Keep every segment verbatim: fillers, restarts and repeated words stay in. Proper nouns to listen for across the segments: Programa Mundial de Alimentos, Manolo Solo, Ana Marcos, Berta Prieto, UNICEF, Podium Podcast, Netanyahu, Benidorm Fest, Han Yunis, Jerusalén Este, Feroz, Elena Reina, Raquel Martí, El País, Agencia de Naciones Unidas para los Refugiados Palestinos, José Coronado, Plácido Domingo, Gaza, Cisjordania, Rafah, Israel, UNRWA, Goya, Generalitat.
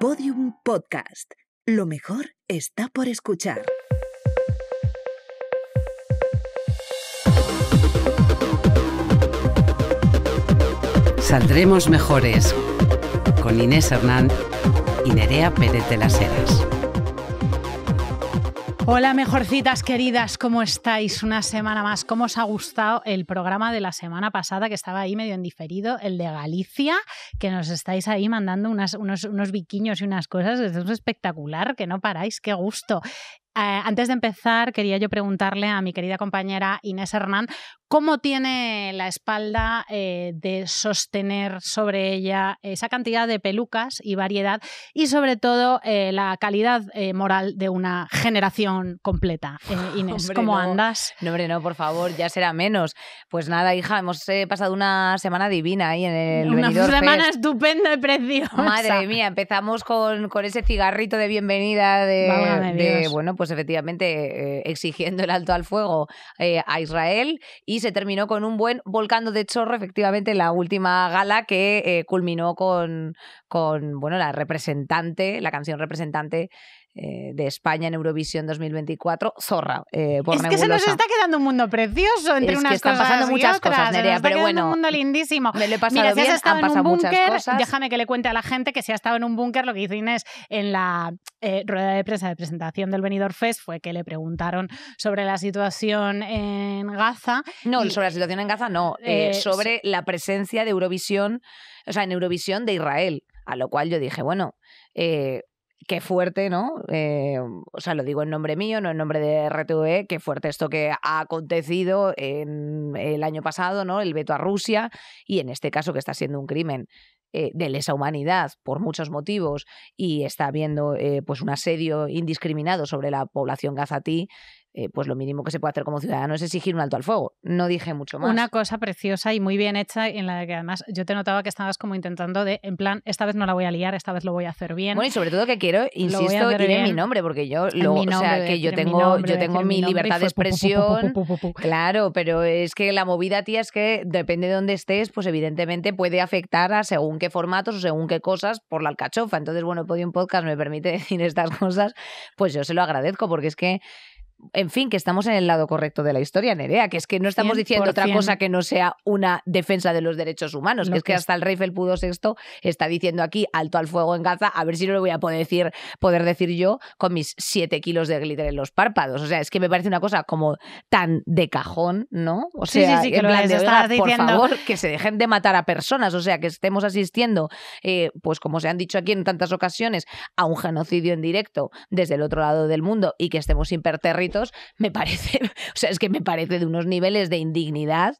Podium Podcast. Lo mejor está por escuchar. Saldremos mejores con Inés Hernández y Nerea Pérez de las Heras. Hola, mejorcitas queridas, ¿cómo estáis? Una semana más. ¿Cómo os ha gustado el programa de la semana pasada, que estaba ahí medio en diferido, el de Galicia, que nos estáis ahí mandando unas, unos, unos biquiños y unas cosas? Es espectacular, que no paráis, qué gusto. Eh, antes de empezar, quería yo preguntarle a mi querida compañera Inés Hernández cómo tiene la espalda eh, de sostener sobre ella esa cantidad de pelucas y variedad y, sobre todo, eh, la calidad eh, moral de una generación completa. Eh, Inés, hombre, ¿cómo no andas? No, hombre, no, por favor, ya será menos. Pues nada, hija, hemos eh, pasado una semana divina ahí en el Benidorm Fest. Una semana estupenda y preciosa. Madre mía, empezamos con, con ese cigarrito de bienvenida de, Válgame de Dios. Bueno, pues efectivamente eh, exigiendo el alto al fuego eh, a Israel, y se terminó con un buen volcando de chorro, efectivamente, en la última gala que eh, culminó con, con bueno, la representante, la canción representante de España en Eurovisión dos mil veinticuatro, Zorra, eh, por Es que nebulosa. Se nos está quedando un mundo precioso entre es unas que están cosas pasando muchas otras, cosas, Nerea, se nos está pero quedando bueno, un mundo lindísimo. Me lo he pasado Mira, bien, si has estado en un búnker, déjame que le cuente a la gente que si ha estado en un búnker, lo que hizo Inés en la eh, rueda de prensa de presentación del Benidorm Fest fue que le preguntaron sobre la situación en Gaza. No, y, sobre la situación en Gaza no, eh, eh, sobre sí. la presencia de Eurovisión, o sea, en Eurovisión de Israel, a lo cual yo dije, bueno, eh, qué fuerte, ¿no? Eh, o sea, lo digo en nombre mío, no en nombre de R T V E, qué fuerte esto que ha acontecido en el año pasado, ¿no? El veto a Rusia, y en este caso que está siendo un crimen eh, de lesa humanidad por muchos motivos, y está habiendo eh, pues un asedio indiscriminado sobre la población gazatí. Eh, pues lo mínimo que se puede hacer como ciudadano es exigir un alto al fuego. No dije mucho más. Una cosa preciosa y muy bien hecha, en la que además yo te notaba que estabas como intentando de, en plan, esta vez no la voy a liar, esta vez lo voy a hacer bien. Bueno, y sobre todo que quiero, insisto, ir en mi nombre, porque yo lo, nombre, o sea, que yo tengo mi, nombre, yo tengo mi, mi libertad de expresión. Pu, pu, pu, pu, pu, pu, pu. Claro, pero es que la movida, tía, es que depende de dónde estés, pues evidentemente puede afectar a según qué formatos o según qué cosas por la alcachofa. Entonces, bueno, Podium Podcast me permite decir estas cosas, pues yo se lo agradezco, porque es que en fin, que estamos en el lado correcto de la historia, Nerea, que es que no estamos diciendo otra cosa que no sea una defensa de los derechos humanos, que es que hasta el rey Felpudo sexto está diciendo aquí alto al fuego en Gaza, a ver si no lo voy a poder decir, poder decir yo con mis siete kilos de glitter en los párpados. O sea, es que me parece una cosa como tan de cajón, ¿no? O sea, en plan de, por favor, que se dejen de matar a personas, o sea, que estemos asistiendo, eh, pues como se han dicho aquí en tantas ocasiones, a un genocidio en directo desde el otro lado del mundo, y que estemos imperterritorios. Me parece, o sea, es que me parece de unos niveles de indignidad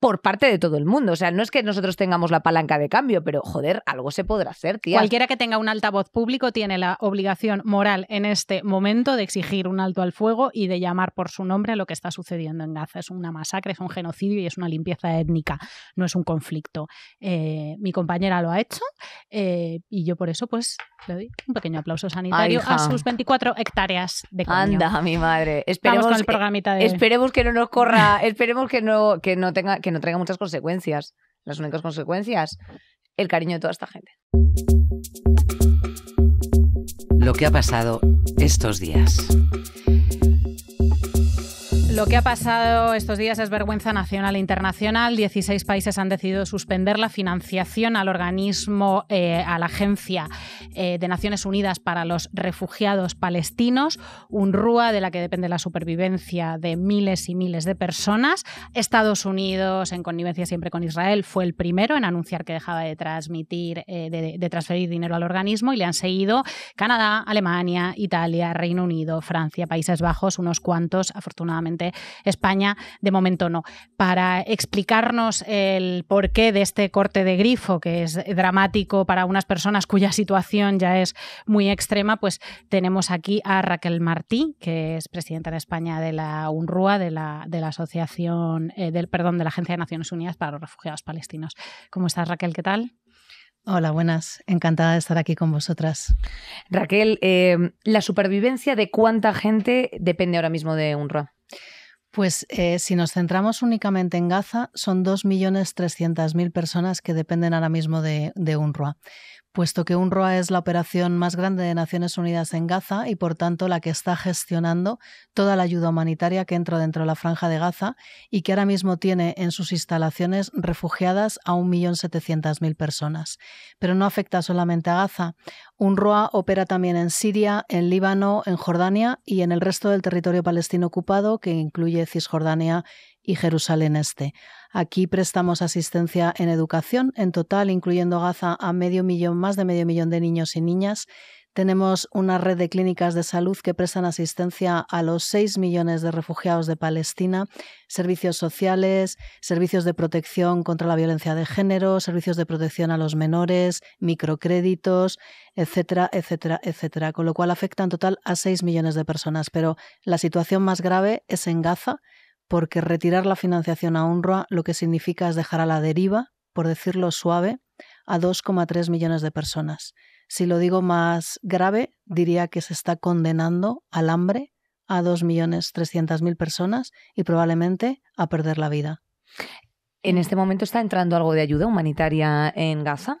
por parte de todo el mundo. O sea, no es que nosotros tengamos la palanca de cambio, pero, joder, algo se podrá hacer, tía. Cualquiera que tenga un altavoz público tiene la obligación moral en este momento de exigir un alto al fuego y de llamar por su nombre a lo que está sucediendo en Gaza. Es una masacre, es un genocidio y es una limpieza étnica, no es un conflicto. Eh, mi compañera lo ha hecho eh, y yo por eso, pues, le doy un pequeño aplauso sanitario Ay, a sus veinticuatro hectáreas de coño. Anda, mi madre. Esperemos, Vamos con el programita de... esperemos que no nos corra, esperemos que no, que no tenga... Que que no traiga muchas consecuencias. Las únicas consecuencias, el cariño de toda esta gente. Lo que ha pasado estos días. Lo que ha pasado estos días es vergüenza nacional e internacional. dieciséis países han decidido suspender la financiación al organismo, eh, a la Agencia eh, de Naciones Unidas para los Refugiados Palestinos, U N R W A, de la que depende la supervivencia de miles y miles de personas. Estados Unidos, en connivencia siempre con Israel, fue el primero en anunciar que dejaba de transmitir, eh, de, de transferir dinero al organismo, y le han seguido Canadá, Alemania, Italia, Reino Unido, Francia, Países Bajos, unos cuantos, afortunadamente. España, de momento, no. Para explicarnos el porqué de este corte de grifo, que es dramático para unas personas cuya situación ya es muy extrema, pues tenemos aquí a Raquel Martí, que es presidenta en España de la U N R W A, de la, de la Asociación, eh, del, perdón, de la Agencia de Naciones Unidas para los Refugiados Palestinos. ¿Cómo estás, Raquel? ¿Qué tal? Hola, buenas. Encantada de estar aquí con vosotras. Raquel, eh, ¿la supervivencia de cuánta gente depende ahora mismo de U N R W A? Pues eh, si nos centramos únicamente en Gaza, son dos millones trescientas mil personas que dependen ahora mismo de, de UNRWA, puesto que UNRWA es la operación más grande de Naciones Unidas en Gaza y, por tanto, la que está gestionando toda la ayuda humanitaria que entra dentro de la Franja de Gaza y que ahora mismo tiene en sus instalaciones refugiadas a un millón setecientas mil personas. Pero no afecta solamente a Gaza. UNRWA opera también en Siria, en Líbano, en Jordania y en el resto del territorio palestino ocupado, que incluye Cisjordania y Jerusalén Este. Aquí prestamos asistencia en educación. En total, incluyendo Gaza, a medio millón, más de medio millón de niños y niñas. Tenemos una red de clínicas de salud que prestan asistencia a los seis millones de refugiados de Palestina, servicios sociales, servicios de protección contra la violencia de género, servicios de protección a los menores, microcréditos, etcétera, etcétera, etcétera. Con lo cual afecta en total a seis millones de personas. Pero la situación más grave es en Gaza, porque retirar la financiación a UNRWA lo que significa es dejar a la deriva, por decirlo suave, a dos coma tres millones de personas. Si lo digo más grave, diría que se está condenando al hambre a dos millones trescientas mil personas y probablemente a perder la vida. ¿En este momento está entrando algo de ayuda humanitaria en Gaza?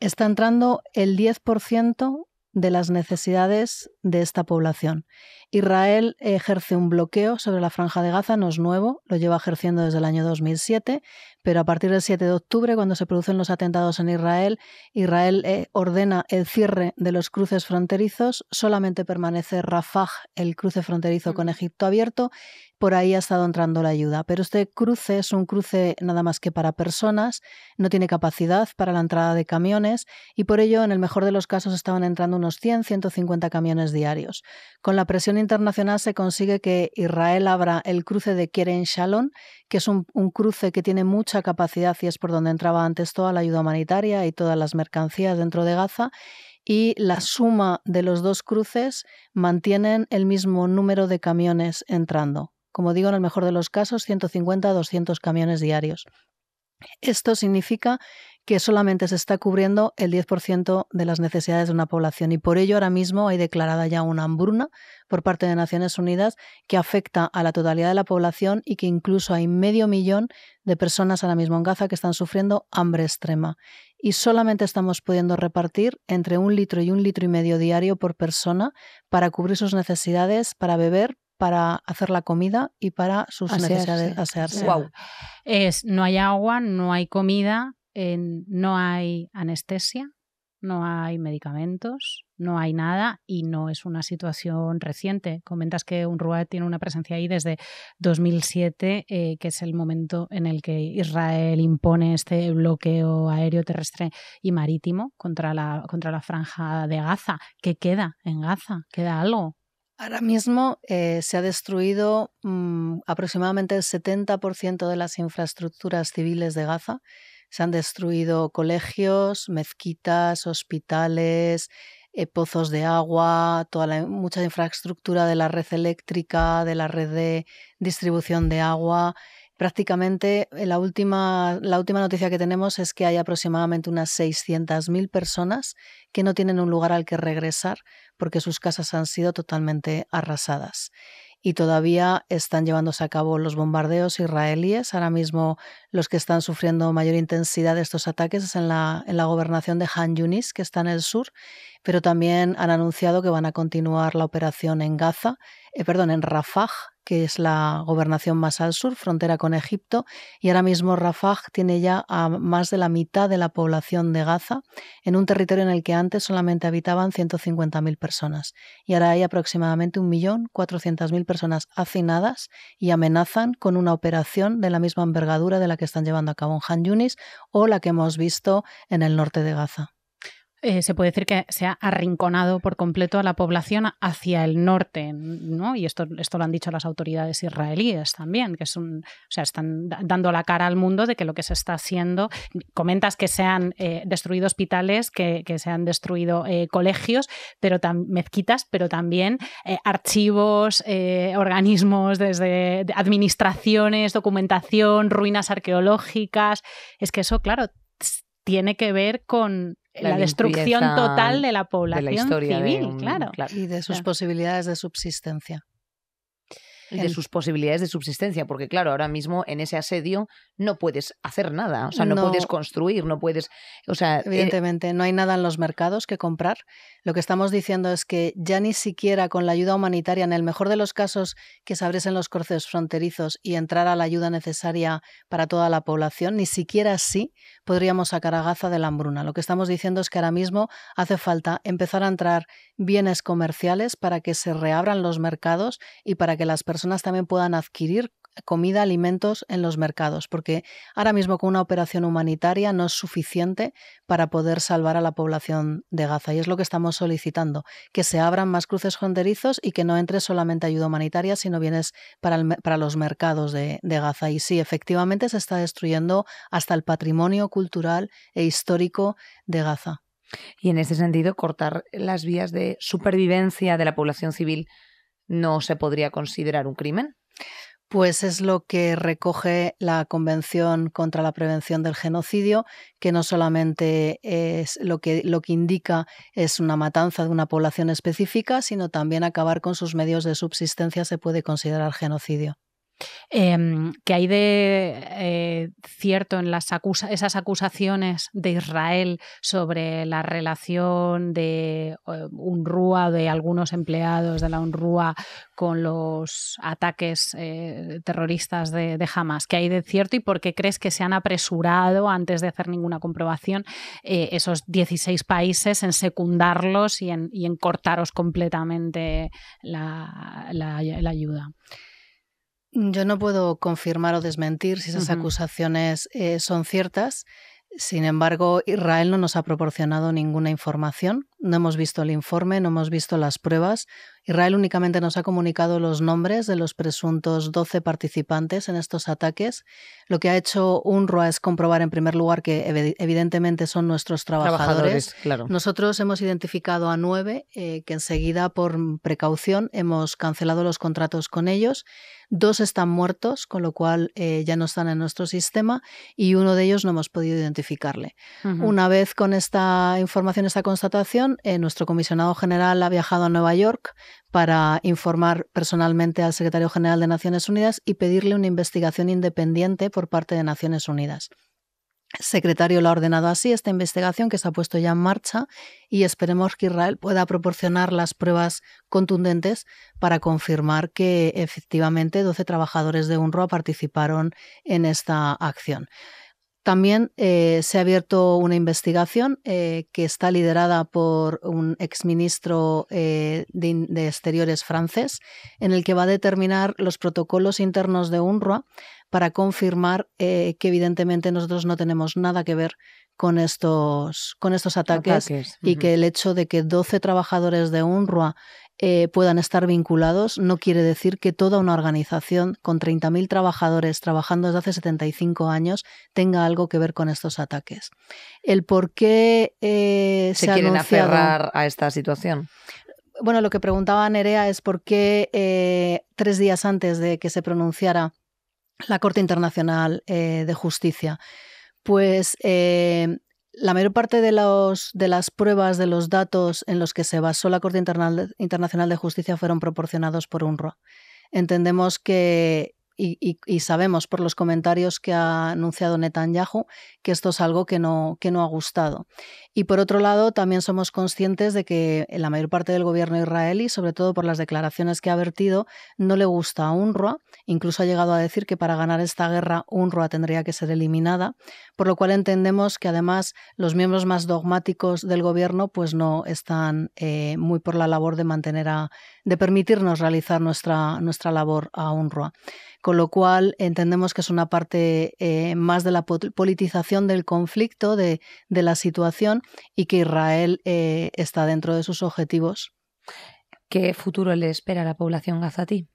Está entrando el diez por ciento de las necesidades de esta población. Israel ejerce un bloqueo sobre la Franja de Gaza, no es nuevo, lo lleva ejerciendo desde el año dos mil siete, pero a partir del siete de octubre, cuando se producen los atentados en Israel, Israel eh, ordena el cierre de los cruces fronterizos, solamente permanece Rafah, el cruce fronterizo con Egipto abierto, por ahí ha estado entrando la ayuda. Pero este cruce es un cruce nada más que para personas, no tiene capacidad para la entrada de camiones y por ello, en el mejor de los casos, estaban entrando unos cien a ciento cincuenta camiones diarios. Con la presión internacional se consigue que Israel abra el cruce de Keren Shalom, que es un, un cruce que tiene mucha capacidad y es por donde entraba antes toda la ayuda humanitaria y todas las mercancías dentro de Gaza, y la suma de los dos cruces mantienen el mismo número de camiones entrando. Como digo, en el mejor de los casos, ciento cincuenta a doscientos camiones diarios. Esto significa que solamente se está cubriendo el diez por ciento de las necesidades de una población y por ello ahora mismo hay declarada ya una hambruna por parte de Naciones Unidas que afecta a la totalidad de la población y que incluso hay medio millón de personas ahora mismo en Gaza que están sufriendo hambre extrema. Y solamente estamos pudiendo repartir entre un litro y un litro y medio diario por persona para cubrir sus necesidades, para beber, para hacer la comida y para sus asearse. necesidades asearse. Wow. Es, no hay agua, no hay comida. Eh, no hay anestesia, no hay medicamentos, no hay nada y no es una situación reciente. Comentas que UNRWA tiene una presencia ahí desde dos mil siete, eh, que es el momento en el que Israel impone este bloqueo aéreo, terrestre y marítimo contra la, contra la Franja de Gaza. ¿Qué queda en Gaza? ¿Queda algo? Ahora mismo eh, se ha destruido mmm, aproximadamente el setenta por ciento de las infraestructuras civiles de Gaza. Se han destruido colegios, mezquitas, hospitales, eh, pozos de agua, toda la, mucha infraestructura de la red eléctrica, de la red de distribución de agua. Prácticamente la última, la última noticia que tenemos es que hay aproximadamente unas seiscientas mil personas que no tienen un lugar al que regresar porque sus casas han sido totalmente arrasadas. Y todavía están llevándose a cabo los bombardeos israelíes. Ahora mismo los que están sufriendo mayor intensidad de estos ataques es en la, en la gobernación de Han Yunis, que está en el sur, pero también han anunciado que van a continuar la operación en Gaza, eh, perdón, en Rafah, que es la gobernación más al sur, frontera con Egipto, y ahora mismo Rafah tiene ya a más de la mitad de la población de Gaza, en un territorio en el que antes solamente habitaban ciento cincuenta mil personas. Y ahora hay aproximadamente un millón cuatrocientas mil personas hacinadas y amenazan con una operación de la misma envergadura de la que están llevando a cabo en Han Yunis o la que hemos visto en el norte de Gaza. Eh, se puede decir que se ha arrinconado por completo a la población hacia el norte, ¿no? Y esto, esto lo han dicho las autoridades israelíes también, que es un, o sea, están dando la cara al mundo de que lo que se está haciendo. Comentas que se han eh, destruido hospitales, que, que se han destruido eh, colegios, pero tam, mezquitas, pero también eh, archivos, eh, organismos desde administraciones, documentación, ruinas arqueológicas. Es que eso, claro, tiene que ver con la, la destrucción total de la población de la civil, de un, claro. Y de sus claro. posibilidades de subsistencia. y de sus posibilidades de subsistencia, porque claro, ahora mismo en ese asedio no puedes hacer nada, o sea, no, no puedes construir, no puedes, o sea, evidentemente eh... no hay nada en los mercados que comprar. Lo que estamos diciendo es que ya ni siquiera con la ayuda humanitaria, en el mejor de los casos, que se abriesen los cruces fronterizos y entrara la ayuda necesaria para toda la población, ni siquiera así podríamos sacar a Gaza de la hambruna. Lo que estamos diciendo es que ahora mismo hace falta empezar a entrar bienes comerciales para que se reabran los mercados y para que las personas también puedan adquirir comida, alimentos en los mercados, porque ahora mismo con una operación humanitaria no es suficiente para poder salvar a la población de Gaza, y es lo que estamos solicitando, que se abran más cruces fronterizos y que no entre solamente ayuda humanitaria, sino bienes para, el, para los mercados de, de Gaza. Y sí, efectivamente se está destruyendo hasta el patrimonio cultural e histórico de Gaza. Y en ese sentido, cortar las vías de supervivencia de la población civil no se podría considerar un crimen. Pues es lo que recoge la Convención contra la Prevención del Genocidio, que no solamente es lo que, lo que indica es una matanza de una población específica, sino también acabar con sus medios de subsistencia se puede considerar genocidio. Eh, que hay de eh, cierto en las acusa- esas acusaciones de Israel sobre la relación de eh, UNRWA, de algunos empleados de la UNRWA con los ataques eh, terroristas de, de Hamas. ¿Qué hay de cierto y por qué crees que se han apresurado antes de hacer ninguna comprobación eh, esos dieciséis países en secundarlos y en, y en cortaros completamente la, la, la ayuda? Yo no puedo confirmar o desmentir si esas uh-huh. acusaciones eh, son ciertas. Sin embargo, Israel no nos ha proporcionado ninguna información. No hemos visto el informe, no hemos visto las pruebas. Israel únicamente nos ha comunicado los nombres de los presuntos doce participantes en estos ataques. Lo que ha hecho UNRWA es comprobar en primer lugar que evidentemente son nuestros trabajadores. trabajadores claro. Nosotros hemos identificado a nueve eh, que enseguida por precaución hemos cancelado los contratos con ellos. Dos están muertos, con lo cual eh, ya no están en nuestro sistema, y uno de ellos no hemos podido identificarle. Uh-huh. Una vez con esta información, esta constatación, eh, nuestro comisionado general ha viajado a Nueva York para informar personalmente al secretario general de Naciones Unidas y pedirle una investigación independiente por parte de Naciones Unidas. El secretario lo ha ordenado así, esta investigación que se ha puesto ya en marcha, y esperemos que Israel pueda proporcionar las pruebas contundentes para confirmar que efectivamente doce trabajadores de UNRWA participaron en esta acción. También eh, se ha abierto una investigación eh, que está liderada por un exministro eh, de, de Exteriores francés, en el que va a determinar los protocolos internos de UNRWA para confirmar eh, que evidentemente nosotros no tenemos nada que ver con estos, con estos ataques, ataques. y uh-huh. que el hecho de que doce trabajadores de UNRWA Eh, puedan estar vinculados no quiere decir que toda una organización con treinta mil trabajadores trabajando desde hace setenta y cinco años tenga algo que ver con estos ataques. El por qué eh, se, se quieren anunciado... aferrar a esta situación. Bueno, lo que preguntaba Nerea es por qué eh, tres días antes de que se pronunciara la Corte Internacional eh, de Justicia, pues... Eh, La mayor parte de, los, de las pruebas, de los datos en los que se basó la Corte Interna- Internacional de Justicia fueron proporcionados por UNRWA. Entendemos que, y, y, y sabemos por los comentarios que ha anunciado Netanyahu, que esto es algo que no, que no ha gustado. Y por otro lado, también somos conscientes de que la mayor parte del gobierno israelí, sobre todo por las declaraciones que ha vertido, no le gusta a UNRWA. Incluso ha llegado a decir que para ganar esta guerra UNRWA tendría que ser eliminada, por lo cual entendemos que además los miembros más dogmáticos del gobierno pues no están eh, muy por la labor de mantener a, de permitirnos realizar nuestra, nuestra labor a UNRWA. Con lo cual entendemos que es una parte eh, más de la politización del conflicto, de, de la situación, y que Israel eh, está dentro de sus objetivos. ¿Qué futuro le espera a la población gazatí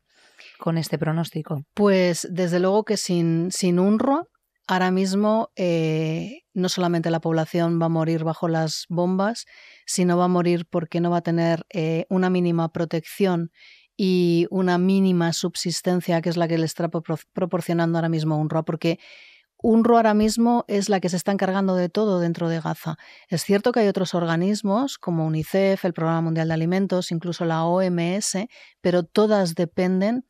con este pronóstico? Pues desde luego que sin, sin UNRWA ahora mismo eh, no solamente la población va a morir bajo las bombas, sino va a morir porque no va a tener eh, una mínima protección y una mínima subsistencia, que es la que le está pro- proporcionando ahora mismo UNRWA, porque UNRWA ahora mismo es la que se está encargando de todo dentro de Gaza. Es cierto que hay otros organismos como UNICEF, el Programa Mundial de Alimentos, incluso la O M S, pero todas dependen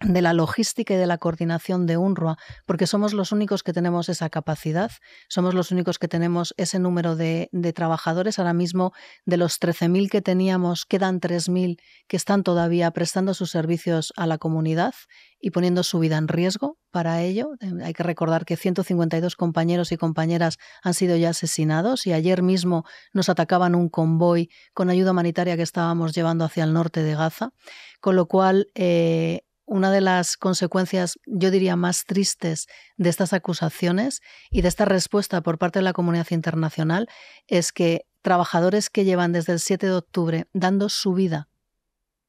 de la logística y de la coordinación de UNRWA, porque somos los únicos que tenemos esa capacidad, somos los únicos que tenemos ese número de, de trabajadores. Ahora mismo, de los trece mil que teníamos, quedan tres mil que están todavía prestando sus servicios a la comunidad y poniendo su vida en riesgo para ello. Hay que recordar que ciento cincuenta y dos compañeros y compañeras han sido ya asesinados, y ayer mismo nos atacaban un convoy con ayuda humanitaria que estábamos llevando hacia el norte de Gaza, con lo cual... Eh, Una de las consecuencias, yo diría, más tristes de estas acusaciones y de esta respuesta por parte de la comunidad internacional es que trabajadores que llevan desde el siete de octubre dando su vida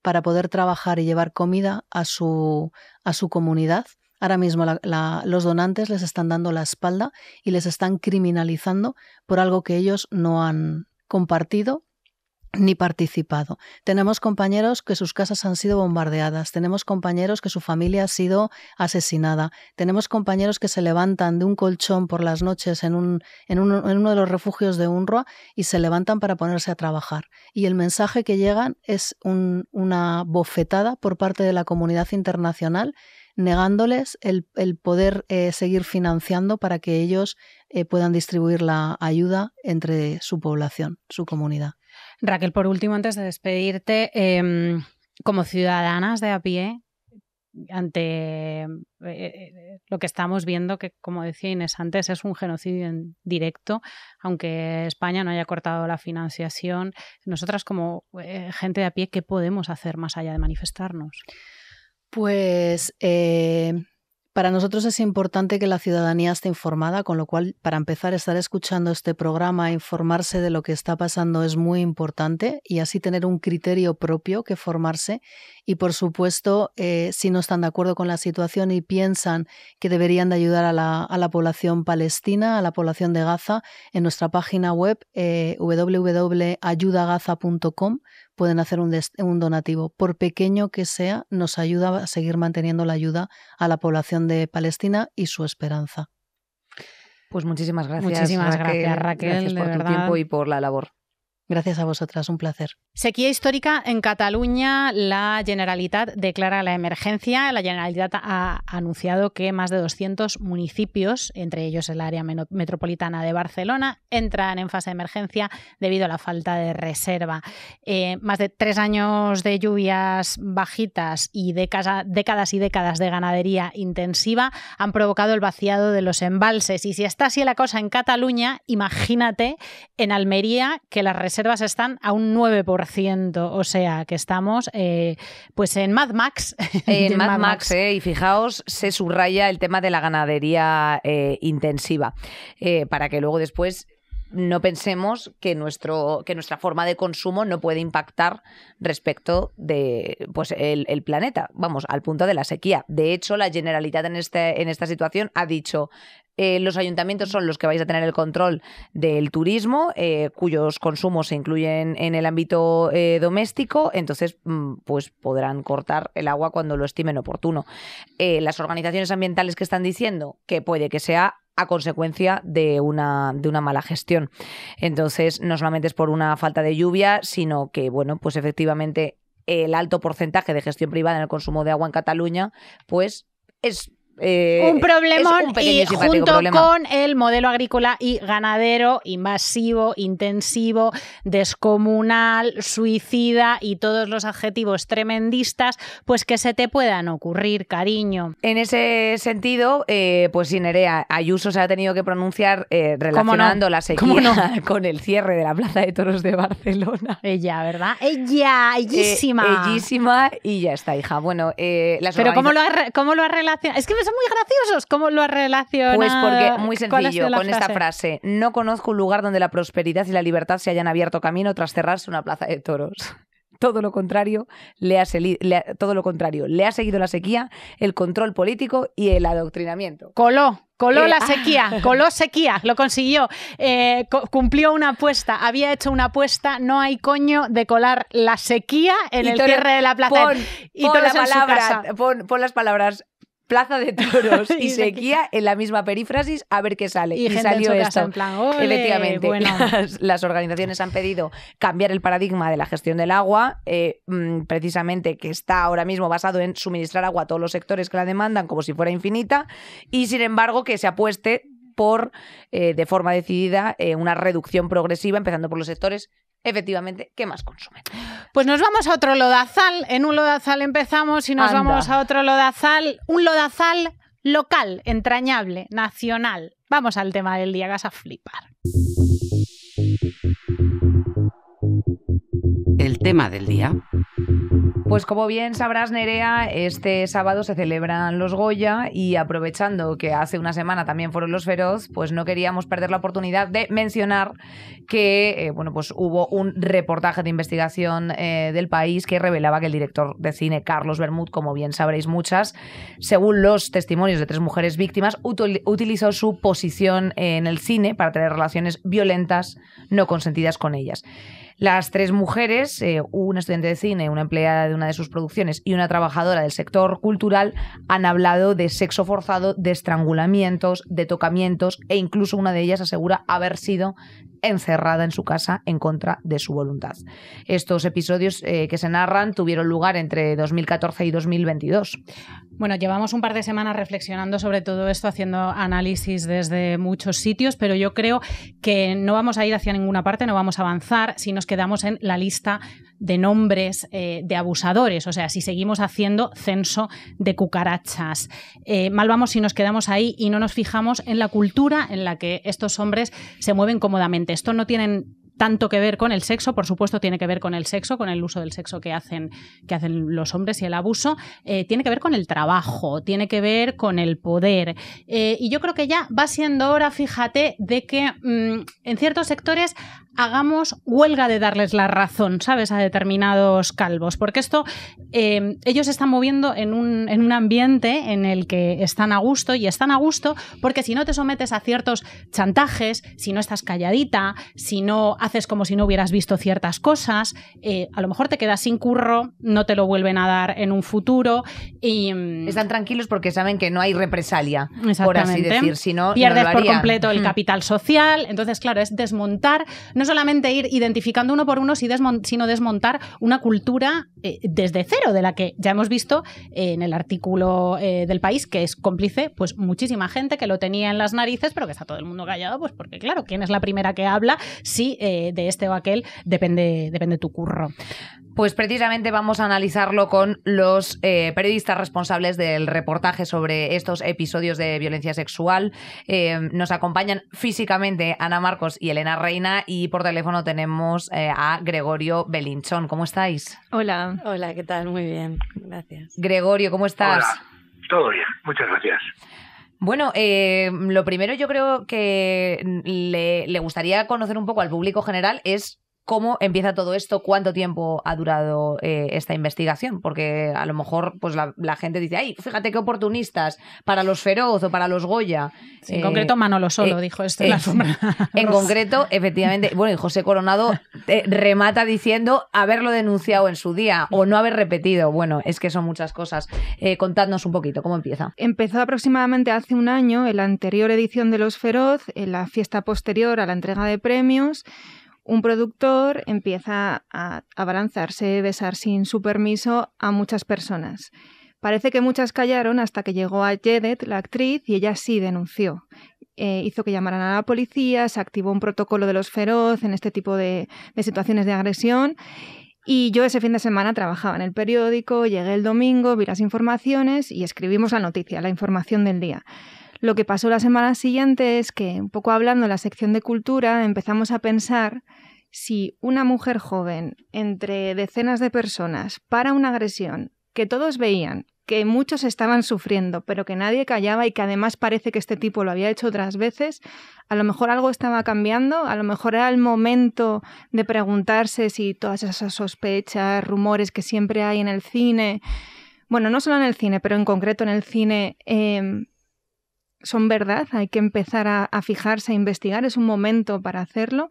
para poder trabajar y llevar comida a su, a su comunidad, ahora mismo la, la, los donantes les están dando la espalda y les están criminalizando por algo que ellos no han compartido ni participado. Tenemos compañeros que sus casas han sido bombardeadas, tenemos compañeros que su familia ha sido asesinada, tenemos compañeros que se levantan de un colchón por las noches en, un, en, un, en uno de los refugios de UNRWA y se levantan para ponerse a trabajar. Y el mensaje que llegan es un, una bofetada por parte de la comunidad internacional, negándoles el, el poder eh, seguir financiando para que ellos eh, puedan distribuir la ayuda entre su población, su comunidad. Raquel, por último, antes de despedirte, eh, como ciudadanas de a pie, ante eh, lo que estamos viendo, que como decía Inés antes, es un genocidio en directo, aunque España no haya cortado la financiación, nosotras como eh, gente de a pie, ¿qué podemos hacer más allá de manifestarnos? Pues... Eh... Para nosotros es importante que la ciudadanía esté informada, con lo cual, para empezar, estar escuchando este programa, informarse de lo que está pasando es muy importante, y así tener un criterio propio que formarse. Y, por supuesto, eh, si no están de acuerdo con la situación y piensan que deberían de ayudar a la, a la población palestina, a la población de Gaza, en nuestra página web eh, doble u doble u doble u punto ayuda gaza punto com pueden hacer un, des- un donativo. Por pequeño que sea, nos ayuda a seguir manteniendo la ayuda a la población de Palestina y su esperanza. Pues muchísimas gracias. Muchísimas Raquel, gracias, Raquel. Gracias por de tu verdad. tiempo y por la labor. Gracias a vosotras, un placer. Sequía histórica en Cataluña. La Generalitat declara la emergencia. La Generalitat ha anunciado que más de doscientos municipios, entre ellos el área metropolitana de Barcelona, entran en fase de emergencia debido a la falta de reserva. Eh, más de tres años de lluvias bajitas y décadas, décadas y décadas de ganadería intensiva han provocado el vaciado de los embalses. Y si está así la cosa en Cataluña, imagínate en Almería, que las reservas reservas están a un nueve por ciento, o sea que estamos eh, pues en Mad Max. En Mad, Mad Max, Max. Eh, y fijaos, se subraya el tema de la ganadería eh, intensiva, eh, para que luego después no pensemos que, nuestro, que nuestra forma de consumo no puede impactar respecto de pues, el, el planeta, vamos, al punto de la sequía. De hecho, la Generalitat en, este, en esta situación ha dicho... Eh, los ayuntamientos son los que vais a tener el control del turismo, eh, cuyos consumos se incluyen en el ámbito eh, doméstico, entonces pues podrán cortar el agua cuando lo estimen oportuno. Eh, las organizaciones ambientales que están diciendo que puede que sea a consecuencia de una, de una mala gestión. Entonces, no solamente es por una falta de lluvia, sino que, bueno, pues efectivamente el alto porcentaje de gestión privada en el consumo de agua en Cataluña, pues es... Eh, un problemón, un y junto problema. Con el modelo agrícola y ganadero invasivo, intensivo, descomunal, suicida y todos los adjetivos tremendistas, pues que se te puedan ocurrir, cariño. En ese sentido, eh, pues sí, Nerea, Ayuso se ha tenido que pronunciar eh, relacionando no? la sequía no? con el cierre de la Plaza de Toros de Barcelona. Ella, ¿verdad? Ella, ellísima. Eh, ellísima y ya está, hija. Bueno, eh, las Pero organizaciones... ¿cómo lo ha, cómo lo ha relacionado? Es que me muy graciosos. ¿Cómo lo has relacionado? Pues porque, muy sencillo, con frase? esta frase. No conozco un lugar donde la prosperidad y la libertad se hayan abierto camino tras cerrarse una plaza de toros. Todo lo contrario, le ha, le ha, todo lo contrario, le ha seguido la sequía, el control político y el adoctrinamiento. Coló. Coló eh, la sequía, ah. coló sequía, lo consiguió, eh, co- cumplió una apuesta, había hecho una apuesta, no hay coño de colar la sequía en y el tole, cierre de la plaza. Pon, y pon, la palabra, pon, pon las palabras Plaza de Toros y, y sequía en la misma perífrasis, a ver qué sale. Y, y gente salió en su casa, esto. En plan, ¡ole! Efectivamente, bueno. las, las organizaciones han pedido cambiar el paradigma de la gestión del agua, eh, precisamente que está ahora mismo basado en suministrar agua a todos los sectores que la demandan como si fuera infinita, y sin embargo que se apueste por, eh, de forma decidida, eh, una reducción progresiva, empezando por los sectores efectivamente ¿qué más consumen? Pues nos vamos a otro lodazal. En un lodazal empezamos y nos Anda. vamos a otro lodazal. Un lodazal local, entrañable, nacional. Vamos al tema del día, que vas a flipar. El tema del día. Pues como bien sabrás, Nerea, este sábado se celebran los Goya y aprovechando que hace una semana también fueron los Feroz, pues no queríamos perder la oportunidad de mencionar que eh, bueno, pues hubo un reportaje de investigación eh, del País que revelaba que el director de cine Carlos Vermut, como bien sabréis muchas, según los testimonios de tres mujeres víctimas, util- utilizó su posición en el cine para tener relaciones violentas no consentidas con ellas. Las tres mujeres, eh, una estudiante de cine, una empleada de una de sus producciones y una trabajadora del sector cultural, han hablado de sexo forzado, de estrangulamientos, de tocamientos, e incluso una de ellas asegura haber sido encerrada en su casa en contra de su voluntad. Estos episodios eh, que se narran tuvieron lugar entre dos mil catorce y dos mil veintidós. Bueno, llevamos un par de semanas reflexionando sobre todo esto, haciendo análisis desde muchos sitios, pero yo creo que no vamos a ir hacia ninguna parte, no vamos a avanzar si nos quedamos en la lista de nombres eh, de abusadores, o sea, si seguimos haciendo censo de cucarachas. Eh, mal vamos si nos quedamos ahí y no nos fijamos en la cultura en la que estos hombres se mueven cómodamente. Esto no tienen tanto que ver con el sexo, por supuesto tiene que ver con el sexo, con el uso del sexo que hacen, que hacen los hombres y el abuso, eh, tiene que ver con el trabajo, tiene que ver con el poder. Eh, y yo creo que ya va siendo hora, fíjate, de que mmm, en ciertos sectores hagamos huelga de darles la razón, ¿sabes?, a determinados calvos, porque esto, eh, ellos se están moviendo en un, en un ambiente en el que están a gusto, y están a gusto porque si no te sometes a ciertos chantajes, si no estás calladita, si no haces como si no hubieras visto ciertas cosas, eh, a lo mejor te quedas sin curro, no te lo vuelven a dar en un futuro. Y están tranquilos porque saben que no hay represalia, por así decir. Si no, pierdes no lo por completo el capital social. Entonces, claro, es desmontar, no solamente ir identificando uno por uno, sino desmontar una cultura eh, desde cero, de la que ya hemos visto eh, en el artículo eh, del País, que es cómplice pues muchísima gente que lo tenía en las narices, pero que está todo el mundo callado, pues porque claro, ¿quién es la primera que habla? Sí, eh, de este o aquel, depende, depende tu curro. Pues precisamente vamos a analizarlo con los eh, periodistas responsables del reportaje sobre estos episodios de violencia sexual. Eh, nos acompañan físicamente Ana Marcos y Elena Reina, y por teléfono tenemos eh, a Gregorio Belinchón. ¿Cómo estáis? Hola. Hola, ¿qué tal? Muy bien, gracias. Gregorio, ¿cómo estás? Hola. Todo bien, muchas gracias. Bueno, eh, lo primero yo creo que le, le gustaría conocer un poco al público general es cómo empieza todo esto, cuánto tiempo ha durado eh, esta investigación, porque a lo mejor pues la, la gente dice, ay, fíjate qué oportunistas, para los Feroz o para los Goya. Sí, en eh, concreto Manolo Solo eh, dijo esto en eh, la sombra. En concreto, efectivamente, bueno, y José Coronado eh, remata diciendo haberlo denunciado en su día o no haber repetido. Bueno, es que son muchas cosas. Eh, contadnos un poquito, ¿cómo empieza? Empezó aproximadamente hace un año, en la anterior edición de los Feroz, en la fiesta posterior a la entrega de premios. Un productor empieza a abalanzarse, besar sin su permiso a muchas personas. Parece que muchas callaron hasta que llegó a Yedet, la actriz, y ella sí denunció. Eh, hizo que llamaran a la policía, se activó un protocolo de los Feroz en este tipo de, de situaciones de agresión. Y yo ese fin de semana trabajaba en el periódico, llegué el domingo, vi las informaciones y escribimos la noticia, la información del día. Lo que pasó la semana siguiente es que, un poco hablando en la sección de cultura, empezamos a pensar si una mujer joven, entre decenas de personas, para una agresión que todos veían, que muchos estaban sufriendo, pero que nadie callaba y que además parece que este tipo lo había hecho otras veces, a lo mejor algo estaba cambiando, a lo mejor era el momento de preguntarse si todas esas sospechas, rumores que siempre hay en el cine, bueno, no solo en el cine, pero en concreto en el cine, eh, son verdad, hay que empezar a, a fijarse, a investigar, es un momento para hacerlo.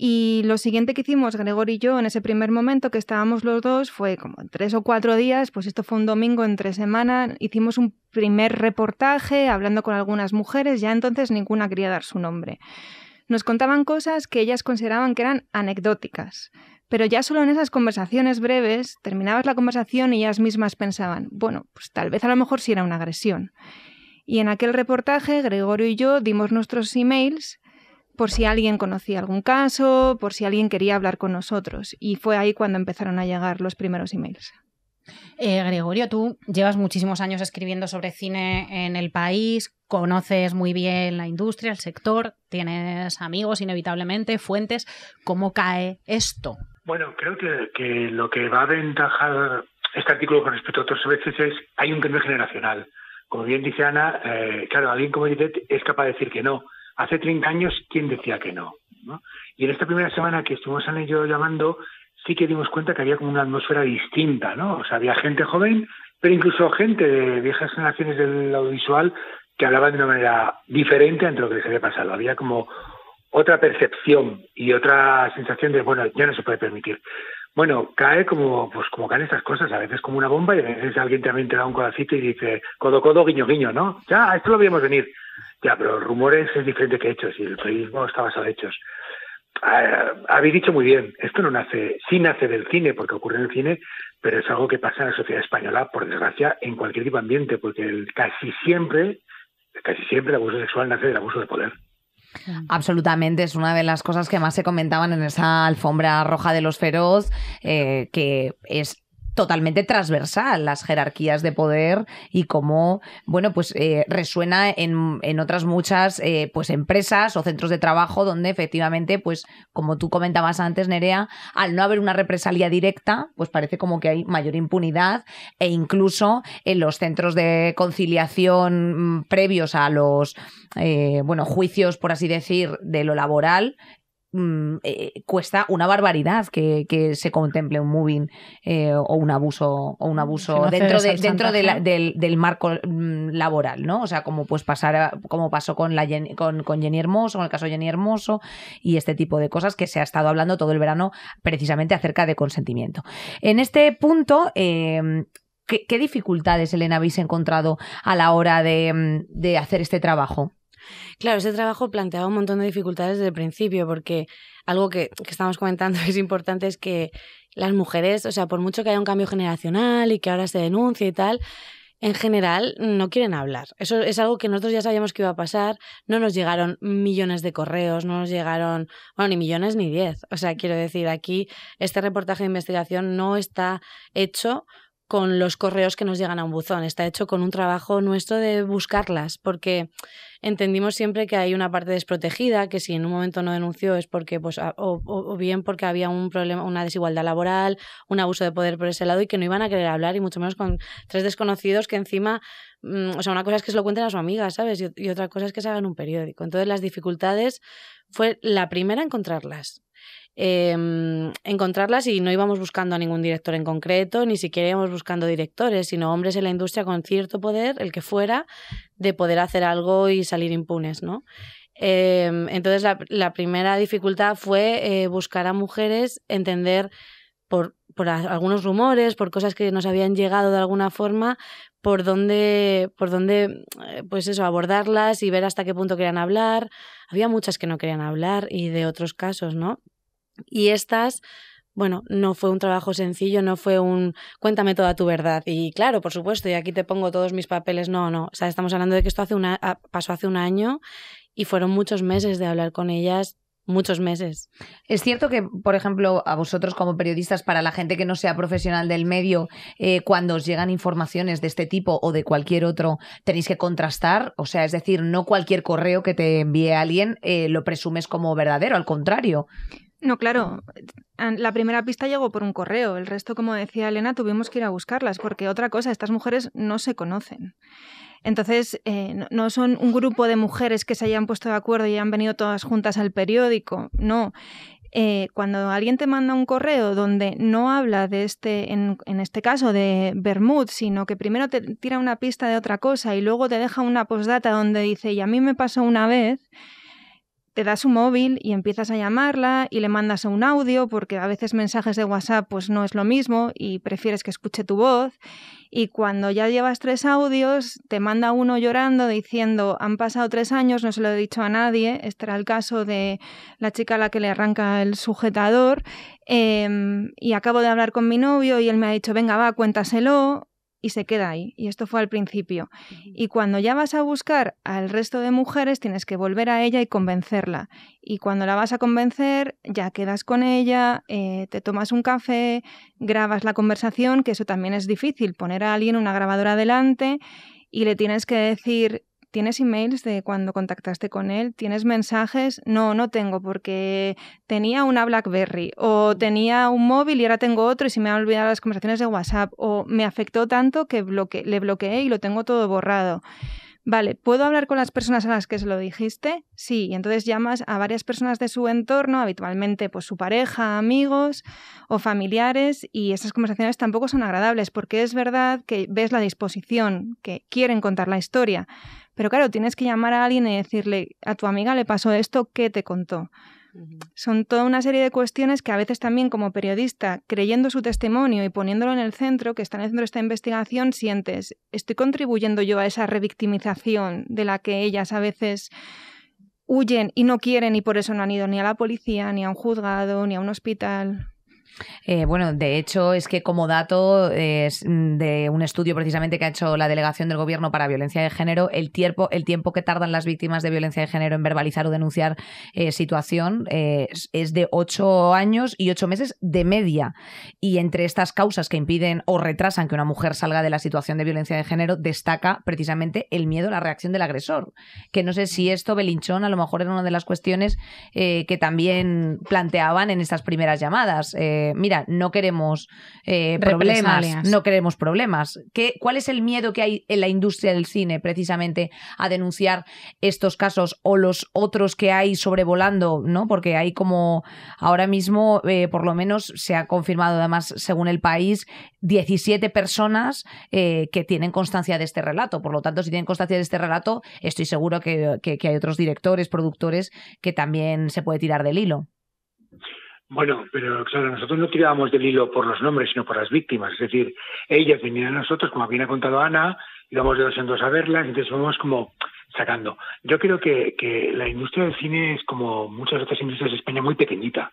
Y lo siguiente que hicimos Gregorio y yo en ese primer momento que estábamos los dos fue como tres o cuatro días, pues esto fue un domingo entre semana, hicimos un primer reportaje hablando con algunas mujeres, ya entonces ninguna quería dar su nombre. Nos contaban cosas que ellas consideraban que eran anecdóticas, pero ya solo en esas conversaciones breves terminabas la conversación y ellas mismas pensaban, bueno, pues tal vez a lo mejor sí era una agresión. Y en aquel reportaje Gregorio y yo dimos nuestros emails por si alguien conocía algún caso, por si alguien quería hablar con nosotros. Y fue ahí cuando empezaron a llegar los primeros emails. Eh, Gregorio, tú llevas muchísimos años escribiendo sobre cine en El País, conoces muy bien la industria, el sector, tienes amigos inevitablemente, fuentes. ¿Cómo cae esto? Bueno, creo que, que lo que va a aventajar este artículo con respecto a otros veces es hay un cambio generacional. Como bien dice Ana, eh, claro, alguien como dice es capaz de decir que no. Hace treinta años, ¿quién decía que no? ¿No? Y en esta primera semana que estuvimos Ana y yo llamando, sí que dimos cuenta que había como una atmósfera distinta, ¿no? O sea, había gente joven, pero incluso gente de viejas generaciones del audiovisual que hablaban de una manera diferente ante lo que les había pasado. Había como otra percepción y otra sensación de, bueno, ya no se puede permitir. Bueno, cae como pues como caen estas cosas, a veces como una bomba y a veces alguien también te da un codacito y dice codo, codo, guiño, guiño, ¿no? Ya, esto lo veíamos venir. Ya, pero rumores es diferente que hechos y el periodismo está basado en hechos. Ah, habéis dicho muy bien, esto no nace, sí nace del cine, porque ocurre en el cine, pero es algo que pasa en la sociedad española, por desgracia, en cualquier tipo de ambiente, porque el, casi siempre, casi siempre el abuso sexual nace del abuso de poder. Absolutamente, es una de las cosas que más se comentaban en esa alfombra roja de los Feroz, eh, que es totalmente transversal las jerarquías de poder y cómo, bueno, pues eh, resuena en, en otras muchas eh, pues empresas o centros de trabajo donde efectivamente, pues como tú comentabas antes, Nerea, al no haber una represalia directa, pues parece como que hay mayor impunidad e incluso en los centros de conciliación previos a los eh, bueno, juicios, por así decir, de lo laboral, Mm, eh, cuesta una barbaridad que, que se contemple un mobbing eh, o un abuso o un abuso si no dentro de, dentro de la, del, del marco mm, laboral, ¿no? O sea, como pues pasar como pasó con la Jenny, con, con Jenny Hermoso, con el caso de Jenny Hermoso y este tipo de cosas que se ha estado hablando todo el verano precisamente acerca de consentimiento. En este punto, eh, ¿qué, qué dificultades, Elena, habéis encontrado a la hora de, de hacer este trabajo? Claro, ese trabajo planteaba un montón de dificultades desde el principio, porque algo que, que estamos comentando que es importante es que las mujeres, o sea, por mucho que haya un cambio generacional y que ahora se denuncie y tal, en general no quieren hablar. Eso es algo que nosotros ya sabíamos que iba a pasar, no nos llegaron millones de correos, no nos llegaron, bueno, ni millones ni diez. O sea, quiero decir, aquí este reportaje de investigación no está hecho con los correos que nos llegan a un buzón, está hecho con un trabajo nuestro de buscarlas, porque entendimos siempre que hay una parte desprotegida, que si en un momento no denunció es porque, pues, o, o, o bien porque había un problema, una desigualdad laboral, un abuso de poder por ese lado y que no iban a querer hablar y mucho menos con tres desconocidos que encima, mmm, o sea, una cosa es que se lo cuenten a su amiga, ¿sabes? Y, y otra cosa es que se hagan un periódico. Entonces las dificultades fue la primera encontrarlas. Eh, encontrarlas y no íbamos buscando a ningún director en concreto, ni siquiera íbamos buscando directores, sino hombres en la industria con cierto poder, el que fuera, de poder hacer algo y salir impunes, ¿no? Eh, entonces la, la primera dificultad fue eh, buscar a mujeres, entender por, por a, algunos rumores, por cosas que nos habían llegado de alguna forma, por dónde, por dónde, pues eso, abordarlas y ver hasta qué punto querían hablar. Había muchas que no querían hablar y de otros casos, ¿no? Y estas, bueno, no fue un trabajo sencillo, no fue un cuéntame toda tu verdad. Y claro, por supuesto, y aquí te pongo todos mis papeles. No, no, o sea, estamos hablando de que esto hace una, pasó hace un año y fueron muchos meses de hablar con ellas. Muchos meses. Es cierto que, por ejemplo, a vosotros como periodistas, para la gente que no sea profesional del medio, eh, cuando os llegan informaciones de este tipo o de cualquier otro, tenéis que contrastar. O sea, es decir, no cualquier correo que te envíe alguien eh, lo presumes como verdadero, al contrario. No, claro. La primera pista llegó por un correo. El resto, como decía Elena, tuvimos que ir a buscarlas porque otra cosa, estas mujeres no se conocen. Entonces, eh, no son un grupo de mujeres que se hayan puesto de acuerdo y han venido todas juntas al periódico. No. Eh, cuando alguien te manda un correo donde no habla de este, en, en este caso, de Vermut, sino que primero te tira una pista de otra cosa y luego te deja una postdata donde dice, y a mí me pasó una vez... te das un móvil y empiezas a llamarla y le mandas un audio porque a veces mensajes de WhatsApp pues no es lo mismo y prefieres que escuche tu voz. Y cuando ya llevas tres audios, te manda uno llorando diciendo han pasado tres años, no se lo he dicho a nadie. Este era el caso de la chica a la que le arranca el sujetador. Eh, y acabo de hablar con mi novio y él me ha dicho venga va, cuéntaselo. Y se queda ahí. Y esto fue al principio. Y cuando ya vas a buscar al resto de mujeres, tienes que volver a ella y convencerla. Y cuando la vas a convencer, ya quedas con ella, eh, te tomas un café, grabas la conversación, que eso también es difícil, poner a alguien una grabadora delante y le tienes que decir... ¿Tienes emails de cuando contactaste con él? ¿Tienes mensajes? No, no tengo porque tenía una BlackBerry o tenía un móvil y ahora tengo otro y se me han olvidado las conversaciones de WhatsApp o me afectó tanto que bloque- le bloqueé y lo tengo todo borrado. Vale, ¿puedo hablar con las personas a las que se lo dijiste? Sí, y entonces llamas a varias personas de su entorno, habitualmente pues su pareja, amigos o familiares, y esas conversaciones tampoco son agradables porque es verdad que ves la disposición, que quieren contar la historia, pero claro, tienes que llamar a alguien y decirle, a tu amiga le pasó esto, ¿qué te contó? Son toda una serie de cuestiones que a veces también como periodista, creyendo su testimonio y poniéndolo en el centro, que está en el centro de esta investigación, sientes, ¿estoy contribuyendo yo a esa revictimización de la que ellas a veces huyen y no quieren y por eso no han ido ni a la policía, ni a un juzgado, ni a un hospital...? Eh, bueno, de hecho es que como dato eh, de un estudio precisamente que ha hecho la delegación del gobierno para violencia de género, el tiempo, el tiempo que tardan las víctimas de violencia de género en verbalizar o denunciar eh, situación eh, es de ocho años y ocho meses de media, y entre estas causas que impiden o retrasan que una mujer salga de la situación de violencia de género destaca precisamente el miedo a la reacción del agresor, que no sé si esto Belinchón a lo mejor era una de las cuestiones eh, que también planteaban en estas primeras llamadas, eh, mira, no queremos eh, problemas, no queremos problemas. ¿Qué, ¿Cuál es el miedo que hay en la industria del cine precisamente a denunciar estos casos o los otros que hay sobrevolando, ¿no? Porque hay como ahora mismo, eh, por lo menos se ha confirmado además según El País, diecisiete personas eh, que tienen constancia de este relato. Por lo tanto, si tienen constancia de este relato, estoy seguro que, que, que hay otros directores, productores que también se puede tirar del hilo. Bueno, pero claro, nosotros no tirábamos del hilo por los nombres, sino por las víctimas. Es decir, ellas venían a nosotros, como bien ha contado Ana, íbamos de dos en dos a verlas, entonces vamos como sacando. Yo creo que, que la industria del cine es como muchas otras industrias de España, muy pequeñita.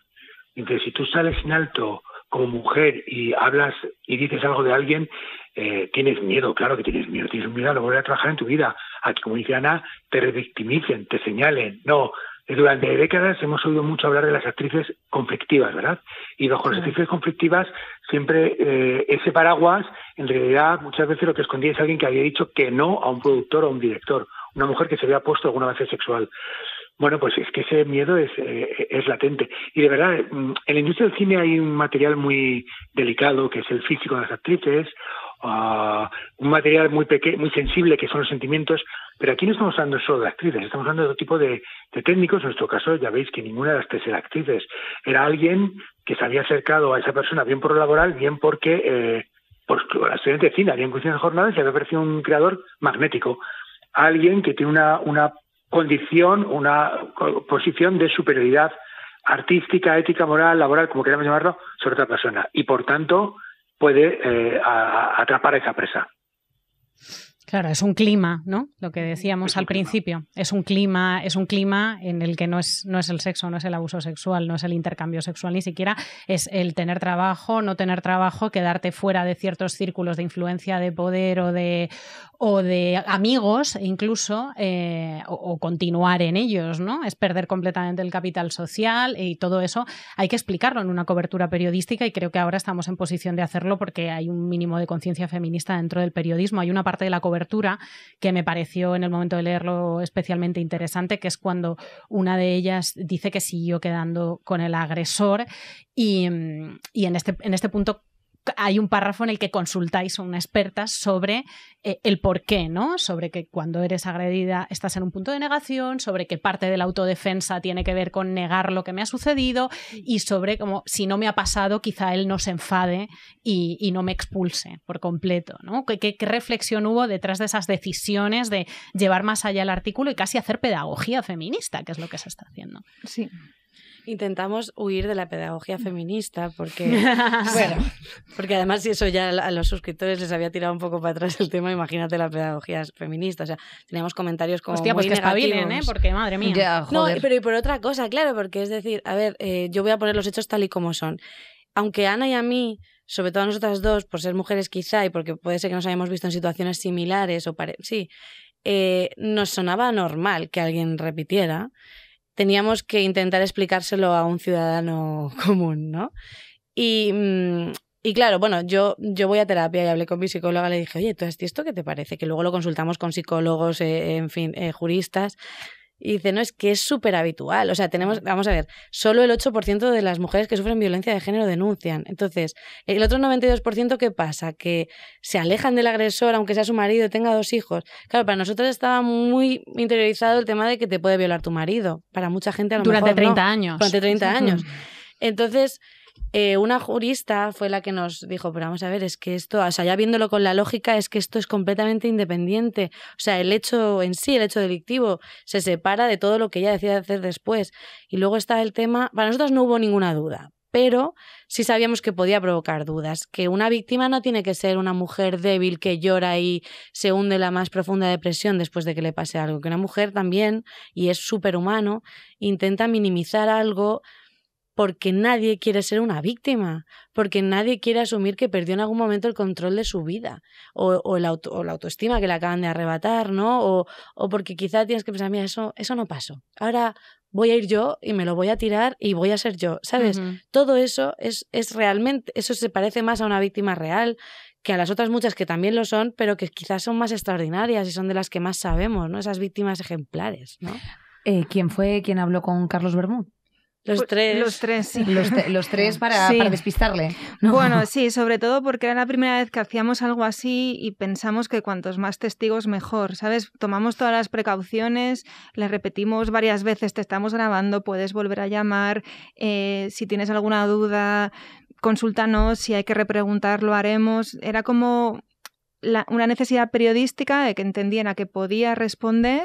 Entonces, si tú sales en alto como mujer y hablas y dices algo de alguien, eh, tienes miedo, claro que tienes miedo. Tienes miedo a lo volver a trabajar en tu vida, a que, como dice Ana, te revictimicen, te señalen, no... Durante décadas hemos oído mucho hablar de las actrices conflictivas, ¿verdad? Y bajo las actrices conflictivas siempre eh, ese paraguas, en realidad muchas veces lo que escondía es alguien que había dicho que no a un productor o a un director, una mujer que se había puesto alguna vez sexual. Bueno, pues es que ese miedo es, eh, es latente. Y de verdad, en la industria del cine hay un material muy delicado que es el físico de las actrices, Uh, un material muy pequeño, muy sensible, que son los sentimientos, pero aquí no estamos hablando solo de actrices, estamos hablando de otro tipo de, de técnicos. En nuestro caso ya veis que ninguna de las tres era actrices, era alguien que se había acercado a esa persona bien por lo laboral, bien porque eh, pues, la estudiante de cine había en cuestiones de jornadas y había aparecido un creador magnético, alguien que tiene una, una condición, una posición de superioridad artística, ética, moral, laboral, como queramos llamarlo, sobre otra persona, y por tanto puede eh, a, a atrapar a esa presa. Claro, es un clima, ¿no? Lo que decíamos al principio. Es un clima, es un clima en el que no es, no es el sexo, no es el abuso sexual, no es el intercambio sexual, ni siquiera es el tener trabajo, no tener trabajo, quedarte fuera de ciertos círculos de influencia, de poder o de, o de amigos incluso, eh, o, o continuar en ellos, ¿no? Es perder completamente el capital social y todo eso. Hay que explicarlo en una cobertura periodística y creo que ahora estamos en posición de hacerlo porque hay un mínimo de conciencia feminista dentro del periodismo. Hay una parte de la cobertura que me pareció en el momento de leerlo especialmente interesante, que es cuando una de ellas dice que siguió quedando con el agresor y, y en, este, en este punto hay un párrafo en el que consultáis a una experta sobre eh, el por qué, ¿no? Sobre que cuando eres agredida estás en un punto de negación, sobre que parte de la autodefensa tiene que ver con negar lo que me ha sucedido y sobre como si no me ha pasado quizá él no se enfade y, y no me expulse por completo, ¿no? ¿Qué, qué, qué reflexión hubo detrás de esas decisiones de llevar más allá el artículo y casi hacer pedagogía feminista, que es lo que se está haciendo? Sí. Intentamos huir de la pedagogía feminista porque, bueno, porque además si eso ya a los suscriptores les había tirado un poco para atrás el tema, imagínate la pedagogía feminista. O sea, teníamos comentarios como hostia, muy pues que espabilen, ¿eh? Porque madre mía. Ya, joder. No, pero y por otra cosa, claro, porque es decir, a ver, eh, yo voy a poner los hechos tal y como son. Aunque a Ana y a mí, sobre todo a nosotras dos, por ser mujeres quizá y porque puede ser que nos hayamos visto en situaciones similares o pare- sí, eh, nos sonaba normal que alguien repitiera. Teníamos que intentar explicárselo a un ciudadano común, ¿no? Y, y claro, bueno, yo, yo voy a terapia y hablé con mi psicóloga, le dije, oye, ¿tú has visto qué te parece? Que luego lo consultamos con psicólogos, eh, en fin, eh, juristas. Y dice, no, es que es súper habitual. O sea, tenemos, vamos a ver, solo el ocho por ciento de las mujeres que sufren violencia de género denuncian. Entonces, el otro noventa y dos por ciento, ¿qué pasa? Que se alejan del agresor, aunque sea su marido, tenga dos hijos. Claro, para nosotros estaba muy interiorizado el tema de que te puede violar tu marido. Para mucha gente a lo mejor no. Durante treinta años. Durante treinta años. Entonces... Eh, una jurista fue la que nos dijo, pero vamos a ver, es que esto, o sea, ya viéndolo con la lógica, es que esto es completamente independiente. O sea, el hecho en sí, el hecho delictivo, se separa de todo lo que ella decía hacer después. Y luego está el tema, para nosotros no hubo ninguna duda, pero sí sabíamos que podía provocar dudas, que una víctima no tiene que ser una mujer débil que llora y se hunde en la más profunda depresión después de que le pase algo, que una mujer también, y es superhumano, intenta minimizar algo, porque nadie quiere ser una víctima, porque nadie quiere asumir que perdió en algún momento el control de su vida o, o, el auto, o la autoestima que le acaban de arrebatar, ¿no? O, o porque quizá tienes que pensar, mira, eso, eso no pasó. Ahora voy a ir yo y me lo voy a tirar y voy a ser yo, ¿sabes? Uh-huh. Todo eso es, es realmente, eso se parece más a una víctima real que a las otras muchas que también lo son, pero que quizás son más extraordinarias y son de las que más sabemos, ¿no? Esas víctimas ejemplares, ¿no? Eh, ¿quién fue quien habló con Carlos Vermut? Los tres. Los tres, sí. Los, te, los tres para, sí. para despistarle. No. Bueno, sí, sobre todo porque era la primera vez que hacíamos algo así y pensamos que cuantos más testigos mejor, ¿sabes? Tomamos todas las precauciones, le repetimos varias veces, te estamos grabando, puedes volver a llamar, eh, si tienes alguna duda, consúltanos, si hay que repreguntar, lo haremos. Era como la, una necesidad periodística de que entendiera que podía responder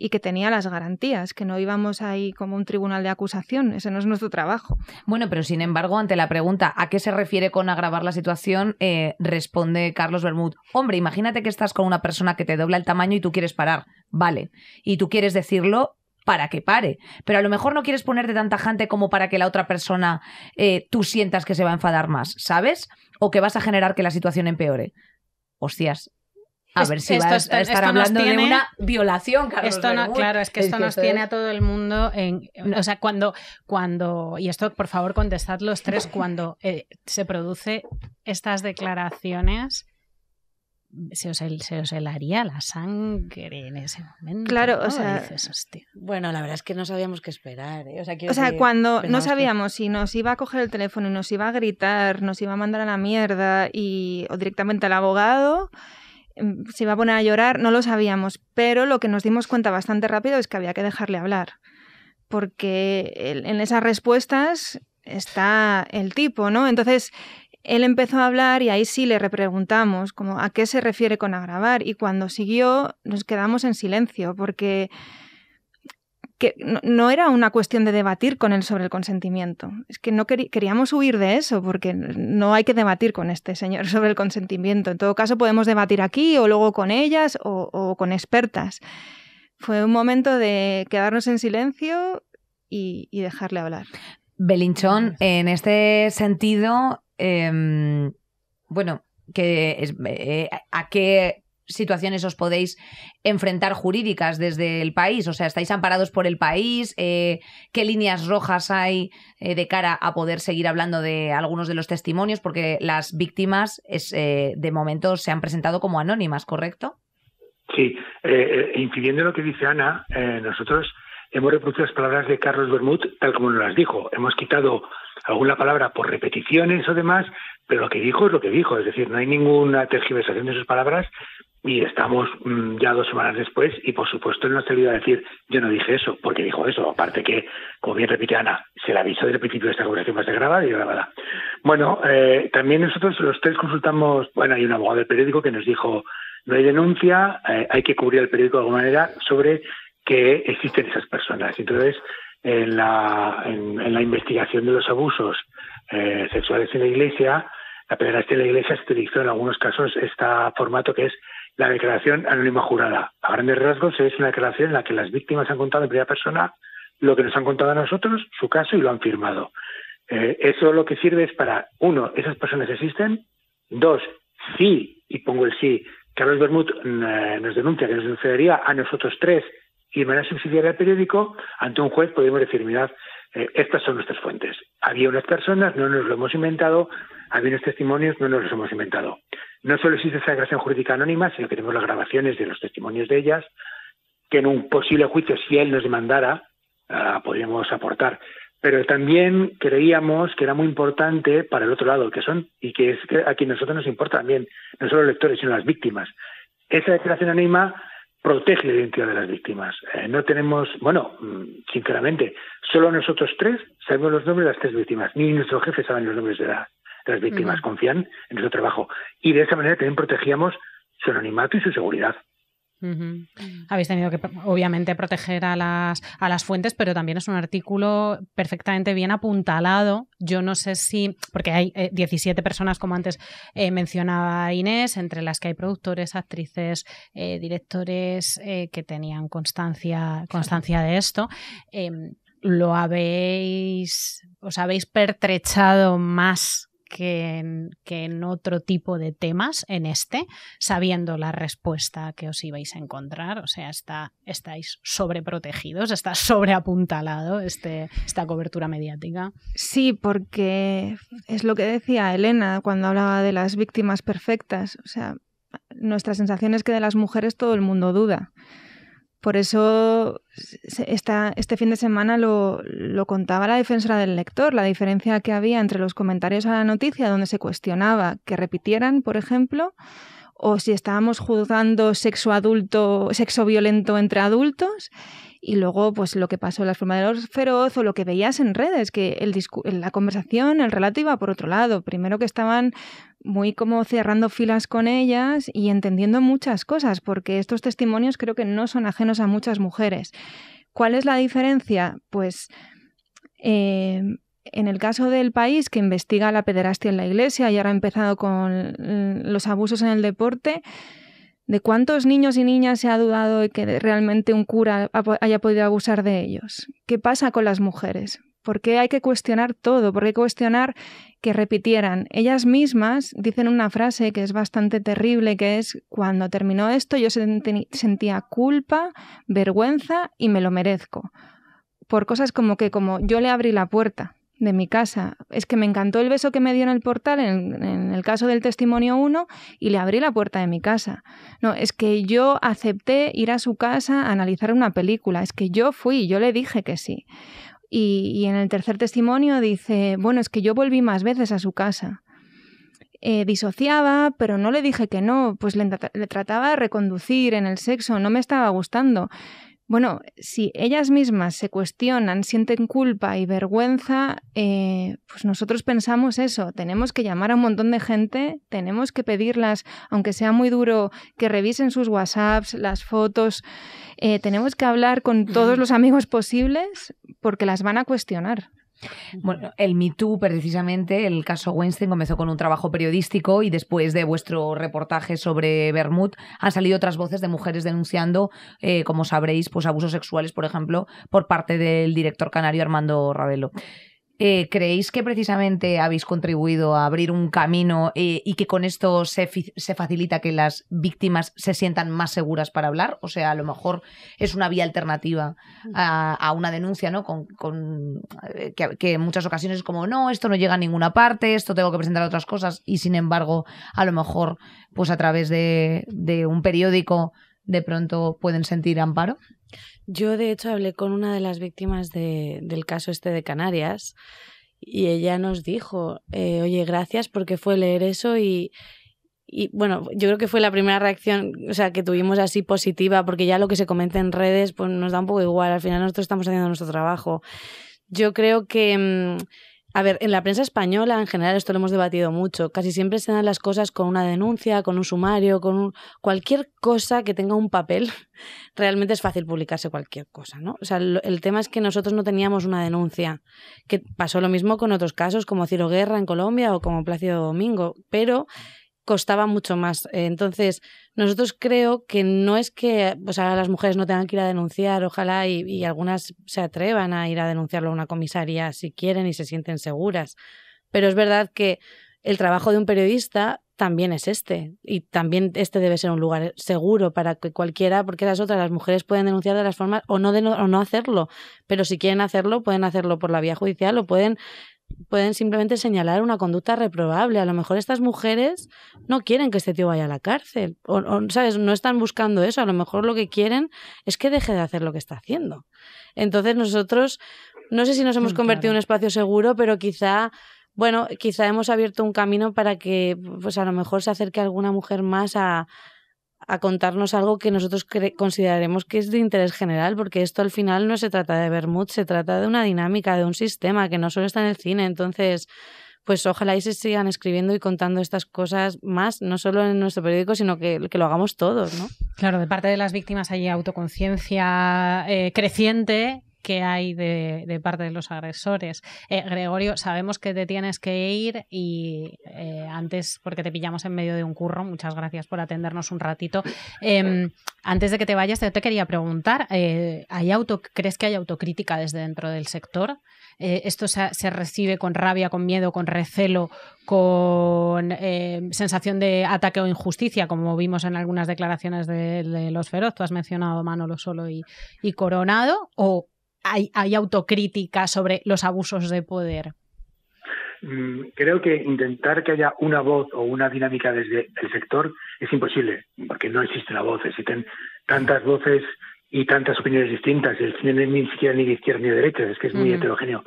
y que tenía las garantías, que no íbamos ahí como un tribunal de acusación. Ese no es nuestro trabajo. Bueno, pero sin embargo, ante la pregunta ¿a qué se refiere con agravar la situación? Eh, responde Carlos Vermut, hombre, imagínate que estás con una persona que te dobla el tamaño y tú quieres parar, vale, y tú quieres decirlo para que pare, pero a lo mejor no quieres ponerte tan tajante como para que la otra persona eh, tú sientas que se va a enfadar más, ¿sabes? O que vas a generar que la situación empeore. Hostias, a ver si esto, va a estar esto, esto hablando tiene, de una violación, Carlos esto no, claro, es que esto es que nos tiene es... a todo el mundo en, o sea, cuando, cuando y esto por favor contestad los tres, cuando eh, se produce estas declaraciones se os, el, se os helaría la sangre en ese momento. Claro, ¿no? O sea, dices, bueno, la verdad es que no sabíamos qué esperar, ¿eh? O sea, o sea cuando no sabíamos que... si nos iba a coger el teléfono y nos iba a gritar, nos iba a mandar a la mierda y, o directamente al abogado se iba a poner a llorar, no lo sabíamos, pero lo que nos dimos cuenta bastante rápido es que había que dejarle hablar, porque en esas respuestas está el tipo, ¿no? Entonces él empezó a hablar y ahí sí le repreguntamos como a qué se refiere con agravar, y cuando siguió nos quedamos en silencio porque que no, no era una cuestión de debatir con él sobre el consentimiento. Es que no queri- queríamos huir de eso, porque no hay que debatir con este señor sobre el consentimiento. En todo caso, podemos debatir aquí o luego con ellas o, o con expertas. Fue un momento de quedarnos en silencio y, y dejarle hablar. Belinchón, en este sentido, eh, bueno, que, eh, ¿a qué situaciones os podéis enfrentar jurídicas desde El País? O sea, ¿estáis amparados por El País? Eh, ¿Qué líneas rojas hay eh, de cara a poder seguir hablando de algunos de los testimonios? Porque las víctimas es, eh, de momento se han presentado como anónimas, ¿correcto? Sí. Eh, incidiendo en lo que dice Ana, eh, nosotros hemos reproducido las palabras de Carlos Vermut tal como nos las dijo. Hemos quitado alguna palabra por repeticiones o demás, pero lo que dijo es lo que dijo, es decir, no hay ninguna tergiversación de sus palabras y estamos mmm, ya dos semanas después y, por supuesto, él no se olvida decir yo no dije eso, porque dijo eso, aparte que, como bien repite Ana, se le avisó desde el principio de esta conversación va a ser grabada y grabada. Bueno, eh, también nosotros los tres consultamos, bueno, hay un abogado del periódico que nos dijo no hay denuncia, eh, hay que cubrir el periódico de alguna manera sobre que existen esas personas. Entonces, en la, en, en la investigación de los abusos eh, sexuales en la Iglesia, la pederastia en la Iglesia se utilizó en algunos casos este formato que es la declaración anónima jurada. A grandes rasgos es una declaración en la que las víctimas han contado en primera persona lo que nos han contado a nosotros, su caso, y lo han firmado. Eh, eso lo que sirve es para, uno, esas personas existen; dos, sí, y pongo el sí, Carlos Vermut eh, nos denuncia, que nos denunciaría a nosotros tres, y de manera subsidiaria al periódico, ante un juez podemos decir, mirad, eh, estas son nuestras fuentes. Había unas personas, no nos lo hemos inventado, había unos testimonios, no nos los hemos inventado. No solo existe esa declaración jurídica anónima, sino que tenemos las grabaciones de los testimonios de ellas, que en un posible juicio, si él nos demandara, eh, podríamos aportar. Pero también creíamos que era muy importante para el otro lado, que son, y que es a quien a nosotros nos importa también, no solo los lectores, sino las víctimas. Esa declaración anónima protege la identidad de las víctimas. Eh, no tenemos, bueno, sinceramente, solo nosotros tres sabemos los nombres de las tres víctimas. Ni nuestros jefes saben los nombres de, la, de las víctimas. Uh-huh. Confían en nuestro trabajo. Y de esa manera también protegíamos su anonimato y su seguridad. Uh-huh. Habéis tenido que, obviamente, proteger a las, a las fuentes, pero también es un artículo perfectamente bien apuntalado. Yo no sé si, porque hay eh, diecisiete personas, como antes eh, mencionaba Inés, entre las que hay productores, actrices, eh, directores eh, que tenían constancia, constancia de esto. Eh, ¿Lo habéis, os habéis pertrechado más que en, que en otro tipo de temas, en este, sabiendo la respuesta que os ibais a encontrar? O sea, está, estáis sobreprotegidos, está sobreapuntalado este, esta cobertura mediática. Sí, porque es lo que decía Elena cuando hablaba de las víctimas perfectas. O sea, nuestra sensación es que de las mujeres todo el mundo duda. Por eso esta, este fin de semana lo, lo contaba la defensora del lector, la diferencia que había entre los comentarios a la noticia donde se cuestionaba que repitieran, por ejemplo, o si estábamos juzgando sexo adulto, sexo violento entre adultos, y luego pues lo que pasó en las formas de los Feroz o lo que veías en redes, que el discu- la conversación, el relato iba por otro lado. Primero que estaban muy como cerrando filas con ellas y entendiendo muchas cosas, porque estos testimonios creo que no son ajenos a muchas mujeres. ¿Cuál es la diferencia? Pues eh, en el caso del País, que investiga la pederastia en la Iglesia y ahora ha empezado con los abusos en el deporte, ¿de cuántos niños y niñas se ha dudado de que realmente un cura haya podido abusar de ellos? ¿Qué pasa con las mujeres? ¿Por qué hay que cuestionar todo? ¿Por qué cuestionar que repitieran? Ellas mismas dicen una frase que es bastante terrible, que es: cuando terminó esto yo sentía culpa, vergüenza y me lo merezco. Por cosas como que como yo le abrí la puerta de mi casa, es que me encantó el beso que me dio en el portal, en, en el caso del testimonio uno, y le abrí la puerta de mi casa. No, es que yo acepté ir a su casa a analizar una película, es que yo fui, yo le dije que sí. Y, y en el tercer testimonio dice, bueno, es que yo volví más veces a su casa. Eh, disociaba, pero no le dije que no, pues le, le trataba de reconducir en el sexo, no me estaba gustando. Bueno, si ellas mismas se cuestionan, sienten culpa y vergüenza, eh, pues nosotros pensamos eso. Tenemos que llamar a un montón de gente, tenemos que pedirlas, aunque sea muy duro, que revisen sus WhatsApps, las fotos. Eh, tenemos que hablar con todos los amigos posibles porque las van a cuestionar. Bueno, el Me Too, precisamente, el caso Weinstein comenzó con un trabajo periodístico y después de vuestro reportaje sobre Vermut han salido otras voces de mujeres denunciando, eh, como sabréis, pues abusos sexuales, por ejemplo, por parte del director canario Armando Ravelo. Eh, ¿Creéis que precisamente habéis contribuido a abrir un camino eh, y que con esto se, fi- se facilita que las víctimas se sientan más seguras para hablar? O sea, a lo mejor es una vía alternativa a, a una denuncia, ¿no? Con, con, eh, que, que en muchas ocasiones es como, no, esto no llega a ninguna parte, esto tengo que presentar otras cosas, y sin embargo, a lo mejor, pues a través de, de un periódico, de pronto pueden sentir amparo. Yo, de hecho, hablé con una de las víctimas de, del caso este de Canarias y ella nos dijo, eh, oye, gracias, porque fue leer eso y, y, bueno, yo creo que fue la primera reacción, o sea, que tuvimos así positiva, porque ya lo que se comenta en redes pues nos da un poco igual, al final nosotros estamos haciendo nuestro trabajo. Yo creo que... Mmm, a ver, en la prensa española, en general, esto lo hemos debatido mucho. Casi siempre se dan las cosas con una denuncia, con un sumario, con un... cualquier cosa que tenga un papel. Realmente es fácil publicarse cualquier cosa, ¿no? O sea, el, el tema es que nosotros no teníamos una denuncia. Que pasó lo mismo con otros casos, como Ciro Guerra en Colombia o como Plácido Domingo, pero costaba mucho más. Entonces, nosotros creo que no es que, o sea, las mujeres no tengan que ir a denunciar, ojalá y, y algunas se atrevan a ir a denunciarlo a una comisaría si quieren y se sienten seguras. Pero es verdad que el trabajo de un periodista también es este, y también este debe ser un lugar seguro para que cualquiera, porque las otras, las mujeres pueden denunciar de las formas o no, de no, o no hacerlo, pero si quieren hacerlo, pueden hacerlo por la vía judicial o pueden... pueden simplemente señalar una conducta reprobable. A lo mejor estas mujeres no quieren que este tío vaya a la cárcel. O, o, ¿sabes? No están buscando eso. A lo mejor lo que quieren es que deje de hacer lo que está haciendo. Entonces nosotros, no sé si nos hemos sí, convertido claro. en un espacio seguro, pero quizá, bueno, quizá hemos abierto un camino para que pues a lo mejor se acerque alguna mujer más a, a contarnos algo que nosotros cre- consideraremos que es de interés general, porque esto al final no se trata de Vermut, se trata de una dinámica, de un sistema que no solo está en el cine. Entonces, pues ojalá y se sigan escribiendo y contando estas cosas más, no solo en nuestro periódico, sino que, que lo hagamos todos, ¿no? Claro, de parte de las víctimas hay autoconciencia eh, creciente que hay de, de parte de los agresores. Eh, Gregorio, sabemos que te tienes que ir y eh, antes, porque te pillamos en medio de un curro, muchas gracias por atendernos un ratito. Eh, antes de que te vayas, te, te quería preguntar, eh, ¿hay auto, ¿crees que hay autocrítica desde dentro del sector? Eh, ¿Esto se, se recibe con rabia, con miedo, con recelo, con eh, sensación de ataque o injusticia, como vimos en algunas declaraciones de, de los Feroz? Tú has mencionado Manolo Solo y, y Coronado, ¿o Hay, hay autocrítica sobre los abusos de poder? Creo que intentar que haya una voz o una dinámica desde el sector es imposible, porque no existe una voz, existen tantas voces y tantas opiniones distintas. El cine no es ni siquiera ni de izquierda ni de derecha, es que es muy uh-huh. heterogéneo.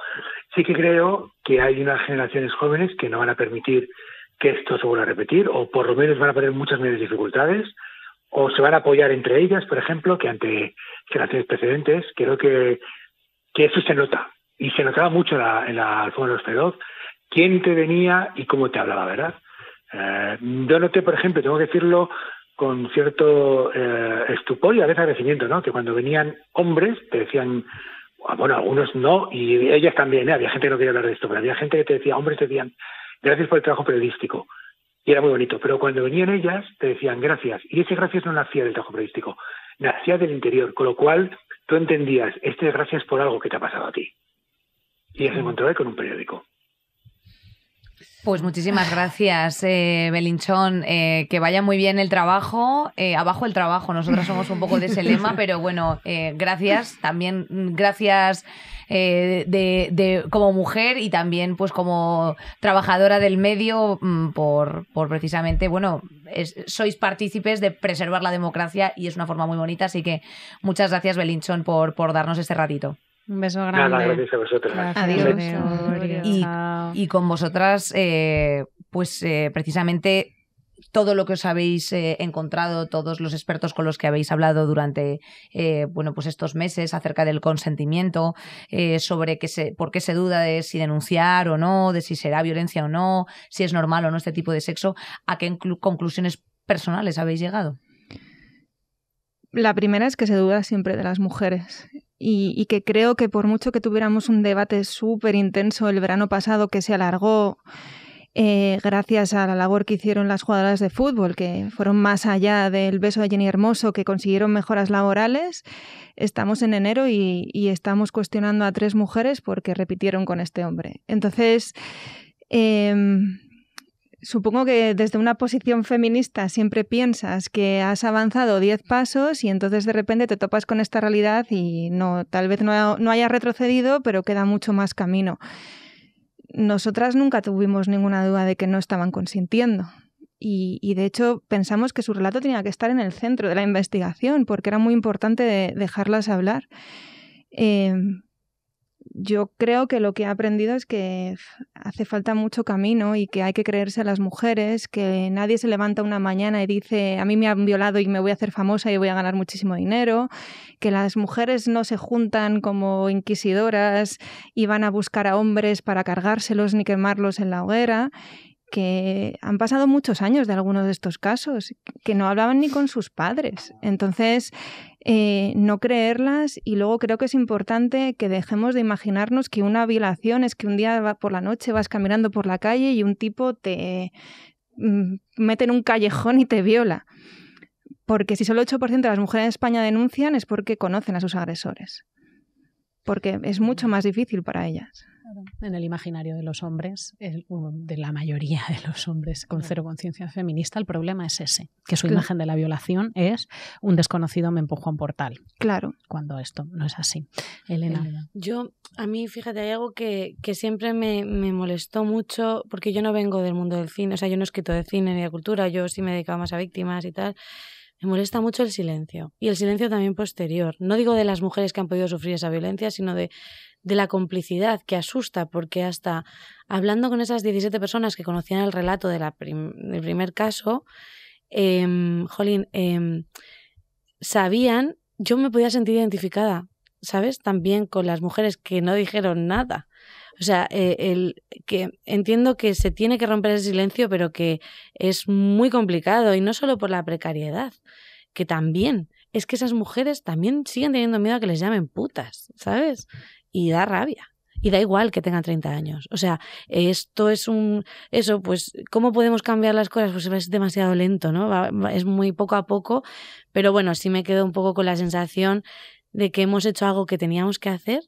Sí que creo que hay unas generaciones jóvenes que no van a permitir que esto se vuelva a repetir, o por lo menos van a tener muchas menos dificultades, o se van a apoyar entre ellas, por ejemplo, que ante generaciones precedentes. Creo que que eso se nota, y se notaba mucho la, en la alfombra de los Feroz, quién te venía y cómo te hablaba, ¿verdad? Eh, yo noté, por ejemplo, tengo que decirlo con cierto eh, estupor y a veces agradecimiento, ¿no? Que cuando venían hombres te decían, bueno, algunos no, y ellas también, ¿eh? Había gente que no quería hablar de esto, pero había gente que te decía, hombres te decían, gracias por el trabajo periodístico, y era muy bonito, pero cuando venían ellas te decían gracias, y ese gracias no nacía del trabajo periodístico, nacía del interior, con lo cual tú entendías, este es gracias por algo que te ha pasado a ti. Y es encontrarme con un periódico. Pues muchísimas gracias, eh, Belinchón. Eh, que vaya muy bien el trabajo. Eh, abajo el trabajo. Nosotras somos un poco de ese lema, pero bueno, eh, gracias. También gracias eh, de, de como mujer y también pues como trabajadora del medio por, por precisamente, bueno, es, sois partícipes de preservar la democracia y es una forma muy bonita. Así que muchas gracias, Belinchón, por, por darnos este ratito. Un beso grande. Nada, gracias a vosotros. Gracias. Adiós. Adiós. Y, y con vosotras, eh, pues eh, precisamente todo lo que os habéis eh, encontrado, todos los expertos con los que habéis hablado durante eh, bueno, pues estos meses acerca del consentimiento, eh, sobre que se, por qué se duda de si denunciar o no, de si será violencia o no, si es normal o no este tipo de sexo, ¿a qué inclu- conclusiones personales habéis llegado? La primera es que se duda siempre de las mujeres. Y, y que creo que por mucho que tuviéramos un debate súper intenso el verano pasado que se alargó eh, gracias a la labor que hicieron las jugadoras de fútbol, que fueron más allá del beso de Jenny Hermoso, que consiguieron mejoras laborales, estamos en enero y, y estamos cuestionando a tres mujeres porque repitieron con este hombre. Entonces, eh, supongo que desde una posición feminista siempre piensas que has avanzado diez pasos y entonces de repente te topas con esta realidad y no, tal vez no, no haya retrocedido, pero queda mucho más camino. Nosotras nunca tuvimos ninguna duda de que no estaban consintiendo y, y de hecho pensamos que su relato tenía que estar en el centro de la investigación porque era muy importante de dejarlas hablar. Eh, yo creo que lo que he aprendido es que hace falta mucho camino y que hay que creerse a las mujeres, que nadie se levanta una mañana y dice a mí me han violado y me voy a hacer famosa y voy a ganar muchísimo dinero, que las mujeres no se juntan como inquisidoras y van a buscar a hombres para cargárselos ni quemarlos en la hoguera, que han pasado muchos años de algunos de estos casos, que no hablaban ni con sus padres. Entonces, eh, no creerlas. Y luego creo que es importante que dejemos de imaginarnos que una violación es que un día por la noche vas caminando por la calle y un tipo te mete en un callejón y te viola. Porque si solo el ocho por ciento de las mujeres en España denuncian es porque conocen a sus agresores. Porque es mucho más difícil para ellas. En el imaginario de los hombres, el, de la mayoría de los hombres con cero conciencia feminista, el problema es ese, que su claro. imagen de la violación es un desconocido me empujó a un portal. Claro. Cuando esto no es así. Elena. Elena. Yo, a mí, fíjate, hay algo que, que siempre me, me molestó mucho, porque yo no vengo del mundo del cine, o sea, yo no he escrito de cine ni de cultura, yo sí me he dedicado más a víctimas y tal. Me molesta mucho el silencio, y el silencio también posterior. No digo de las mujeres que han podido sufrir esa violencia, sino de, de la complicidad que asusta, porque hasta hablando con esas diecisiete personas que conocían el relato de la prim- del primer caso, eh, jolín, eh, sabían, yo me podía sentir identificada, ¿sabes? También con las mujeres que no dijeron nada. O sea, eh, el, que entiendo que se tiene que romper ese silencio, pero que es muy complicado, y no solo por la precariedad, que también, es que esas mujeres también siguen teniendo miedo a que les llamen putas, ¿sabes? Y da rabia. Y da igual que tengan treinta años. O sea, esto es un... Eso, pues, ¿cómo podemos cambiar las cosas? Pues es demasiado lento, ¿no? Va, va, es muy poco a poco, pero bueno, sí me quedo un poco con la sensación de que hemos hecho algo que teníamos que hacer,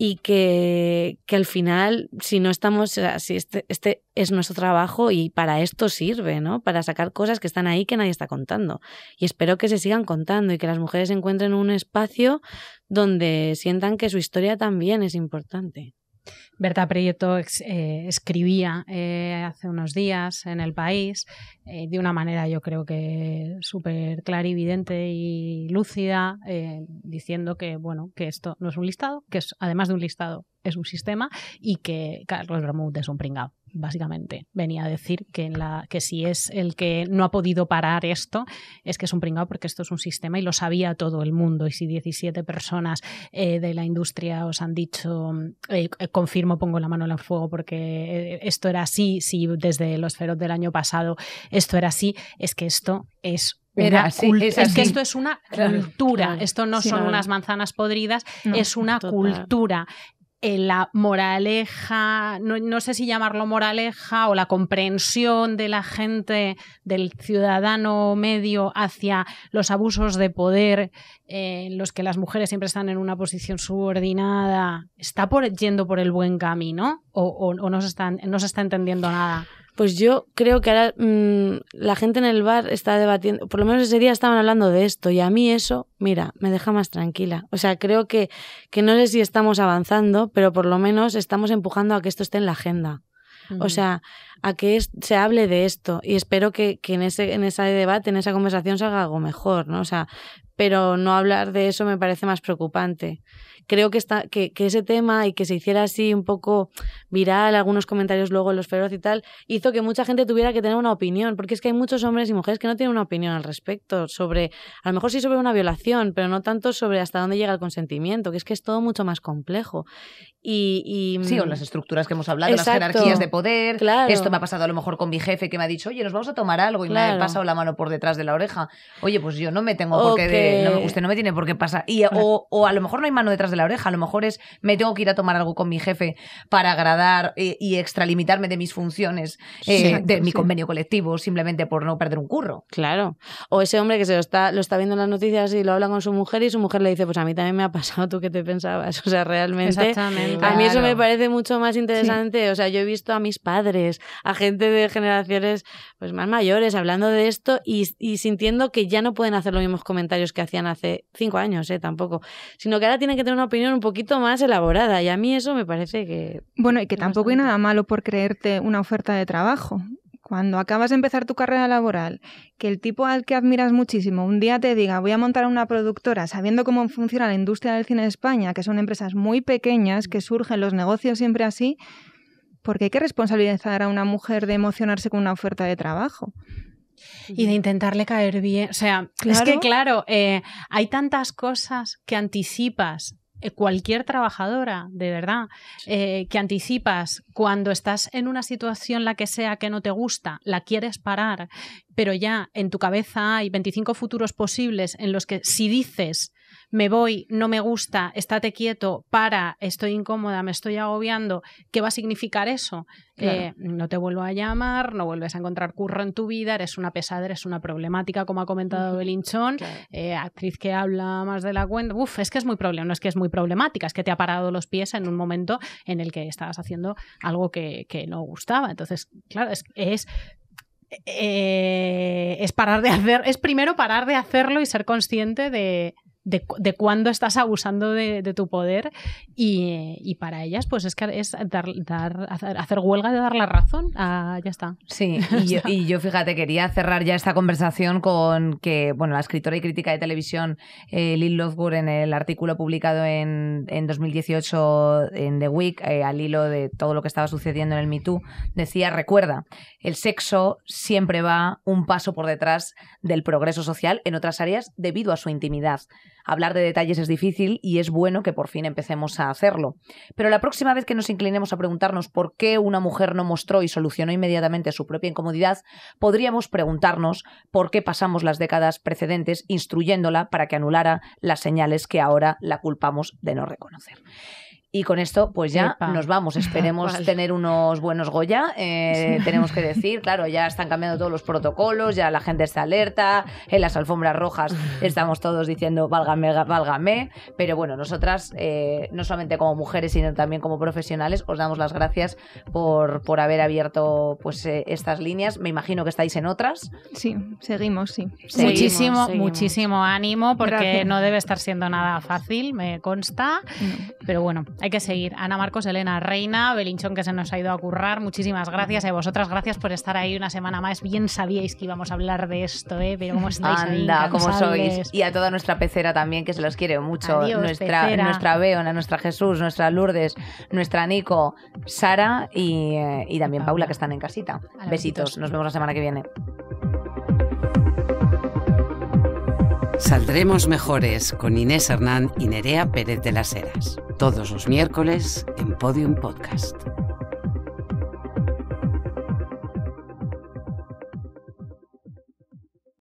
y que, que al final, si no estamos... Si este, este es nuestro trabajo y para esto sirve, ¿no? Para sacar cosas que están ahí que nadie está contando. Y espero que se sigan contando y que las mujeres encuentren un espacio donde sientan que su historia también es importante. Berta Prieto eh, escribía eh, hace unos días en El País eh, de una manera yo creo que súper clara, evidente y lúcida, eh, diciendo que bueno, que esto no es un listado, que es, además de un listado es un sistema, y que Carlos Vermut es un pringao. Básicamente venía a decir que, en la, que si es el que no ha podido parar esto, es que es un pringao, porque esto es un sistema y lo sabía todo el mundo. Y si diecisiete personas eh, de la industria os han dicho eh, confirmo, pongo la mano en el fuego porque esto era así, si desde los Feroz del año pasado esto era así, es que esto es Era, una sí, es, es que esto es una claro, cultura, claro, esto no sí, son claro. unas manzanas podridas, no, es una total. cultura. La moraleja, no, no sé si llamarlo moraleja, o la comprensión de la gente, del ciudadano medio hacia los abusos de poder eh, en los que las mujeres siempre están en una posición subordinada, ¿está por, yendo por el buen camino o, o, o no, se están, no se está entendiendo nada? Pues yo creo que ahora mmm, la gente en el bar está debatiendo, por lo menos ese día estaban hablando de esto, y a mí eso, mira, me deja más tranquila. O sea, creo que, que no sé si estamos avanzando, pero por lo menos estamos empujando a que esto esté en la agenda. Uh-huh. O sea, a que es, se hable de esto, y espero que, que en ese en ese debate, en esa conversación salga algo mejor, ¿no? O sea, pero no hablar de eso me parece más preocupante. Creo que, está, que, que ese tema y que se hiciera así un poco viral, algunos comentarios luego en los Feroz y tal, hizo que mucha gente tuviera que tener una opinión, porque es que hay muchos hombres y mujeres que no tienen una opinión al respecto sobre, a lo mejor sí sobre una violación, pero no tanto sobre hasta dónde llega el consentimiento, que es que es todo mucho más complejo. Y, y sí, o las estructuras que hemos hablado, exacto, las jerarquías de poder, claro. Esto me ha pasado a lo mejor con mi jefe que me ha dicho, oye, nos vamos a tomar algo, y claro. me ha pasado la mano por detrás de la oreja. Oye, pues yo no me tengo okay. por qué, de, no, usted no me tiene por qué pasar. Y, o, o a lo mejor no hay mano detrás de la oreja, a lo mejor es me tengo que ir a tomar algo con mi jefe para agradar eh, y extralimitarme de mis funciones, eh, sí, de sí. mi convenio colectivo, simplemente por no perder un curro. Claro. O ese hombre que se lo está, lo está viendo en las noticias y lo habla con su mujer y su mujer le dice, pues a mí también me ha pasado, ¿tú qué te pensabas? O sea, realmente claro. a mí eso me parece mucho más interesante. Sí. O sea, yo he visto a mis padres, a gente de generaciones pues más mayores hablando de esto y, y sintiendo que ya no pueden hacer los mismos comentarios que hacían hace cinco años, eh, tampoco, sino que ahora tienen que tener una opinión un poquito más elaborada, y a mí eso me parece que... Bueno, y que tampoco hay nada malo por creerte una oferta de trabajo. cuando acabas de empezar tu carrera laboral, que el tipo al que admiras muchísimo un día te diga voy a montar una productora sabiendo cómo funciona la industria del cine en España, que son empresas muy pequeñas, que surgen los negocios siempre así, porque hay que responsabilizar a una mujer de emocionarse con una oferta de trabajo. Y de intentarle caer bien. O sea, ¿claro? Es que claro, eh, hay tantas cosas que anticipas. Cualquier trabajadora, de verdad, eh, que anticipas cuando estás en una situación, la que sea, que no te gusta, la quieres parar, pero ya en tu cabeza hay veinticinco futuros posibles en los que si dices me voy, no me gusta, estate quieto, para, estoy incómoda, me estoy agobiando, ¿qué va a significar eso? Claro. Eh, no te vuelvo a llamar, no vuelves a encontrar curro en tu vida, eres una pesada, eres una problemática, como ha comentado uh-huh. Belinchón, claro. eh, actriz que habla más de la cuenta, uff, es que es muy problema, no es que es muy problemática, es que te ha parado los pies en un momento en el que estabas haciendo algo que, que no gustaba. Entonces, claro, es... es Eh, es parar de hacer, es primero parar de hacerlo y ser consciente de, de, de cuándo estás abusando de, de tu poder y, y para ellas pues es que es dar, dar, hacer, hacer huelga de dar la razón, ah, ya está. Sí, y yo, y yo fíjate, quería cerrar ya esta conversación con que, bueno, la escritora y crítica de televisión eh, Lynn Lothgood, en el artículo publicado en, en dos mil dieciocho en The Week, eh, al hilo de todo lo que estaba sucediendo en el Me Too, decía, recuerda, el sexo siempre va un paso por detrás del progreso social en otras áreas debido a su intimidad. Hablar de detalles es difícil y es bueno que por fin empecemos a hacerlo. Pero la próxima vez que nos inclinemos a preguntarnos por qué una mujer no mostró y solucionó inmediatamente su propia incomodidad, podríamos preguntarnos por qué pasamos las décadas precedentes instruyéndola para que anulara las señales que ahora la culpamos de no reconocer. Y con esto, pues ya Epa. nos vamos. Esperemos vale. tener unos buenos Goya. Eh, sí. Tenemos que decir, claro, ya están cambiando todos los protocolos, ya la gente está alerta, en las alfombras rojas estamos todos diciendo válgame, válgame. Pero bueno, nosotras, eh, no solamente como mujeres, sino también como profesionales, os damos las gracias por, por haber abierto pues eh, estas líneas. Me imagino que estáis en otras. Sí, seguimos, sí. Seguimos, muchísimo, seguimos. muchísimo ánimo, porque gracias. No debe estar siendo nada fácil, me consta. No. Pero bueno. Hay que seguir. Ana Marcos, Elena Reina, Belinchón, que se nos ha ido a currar. Muchísimas gracias a vosotras. Gracias por estar ahí una semana más. Bien sabíais que íbamos a hablar de esto, ¿eh? Pero cómo estáis ahí, anda, cómo sois. Y a toda nuestra pecera también, que se los quiere mucho. Adiós, nuestra pecera. Nuestra Beona, nuestra Jesús, nuestra Lourdes, nuestra Nico, Sara y, eh, y también Paula, que están en casita. Besitos. Besitos. Nos vemos la semana que viene. Saldremos mejores con Inés Hernández y Nerea Pérez de las Heras. Todos los miércoles en Podium Podcast.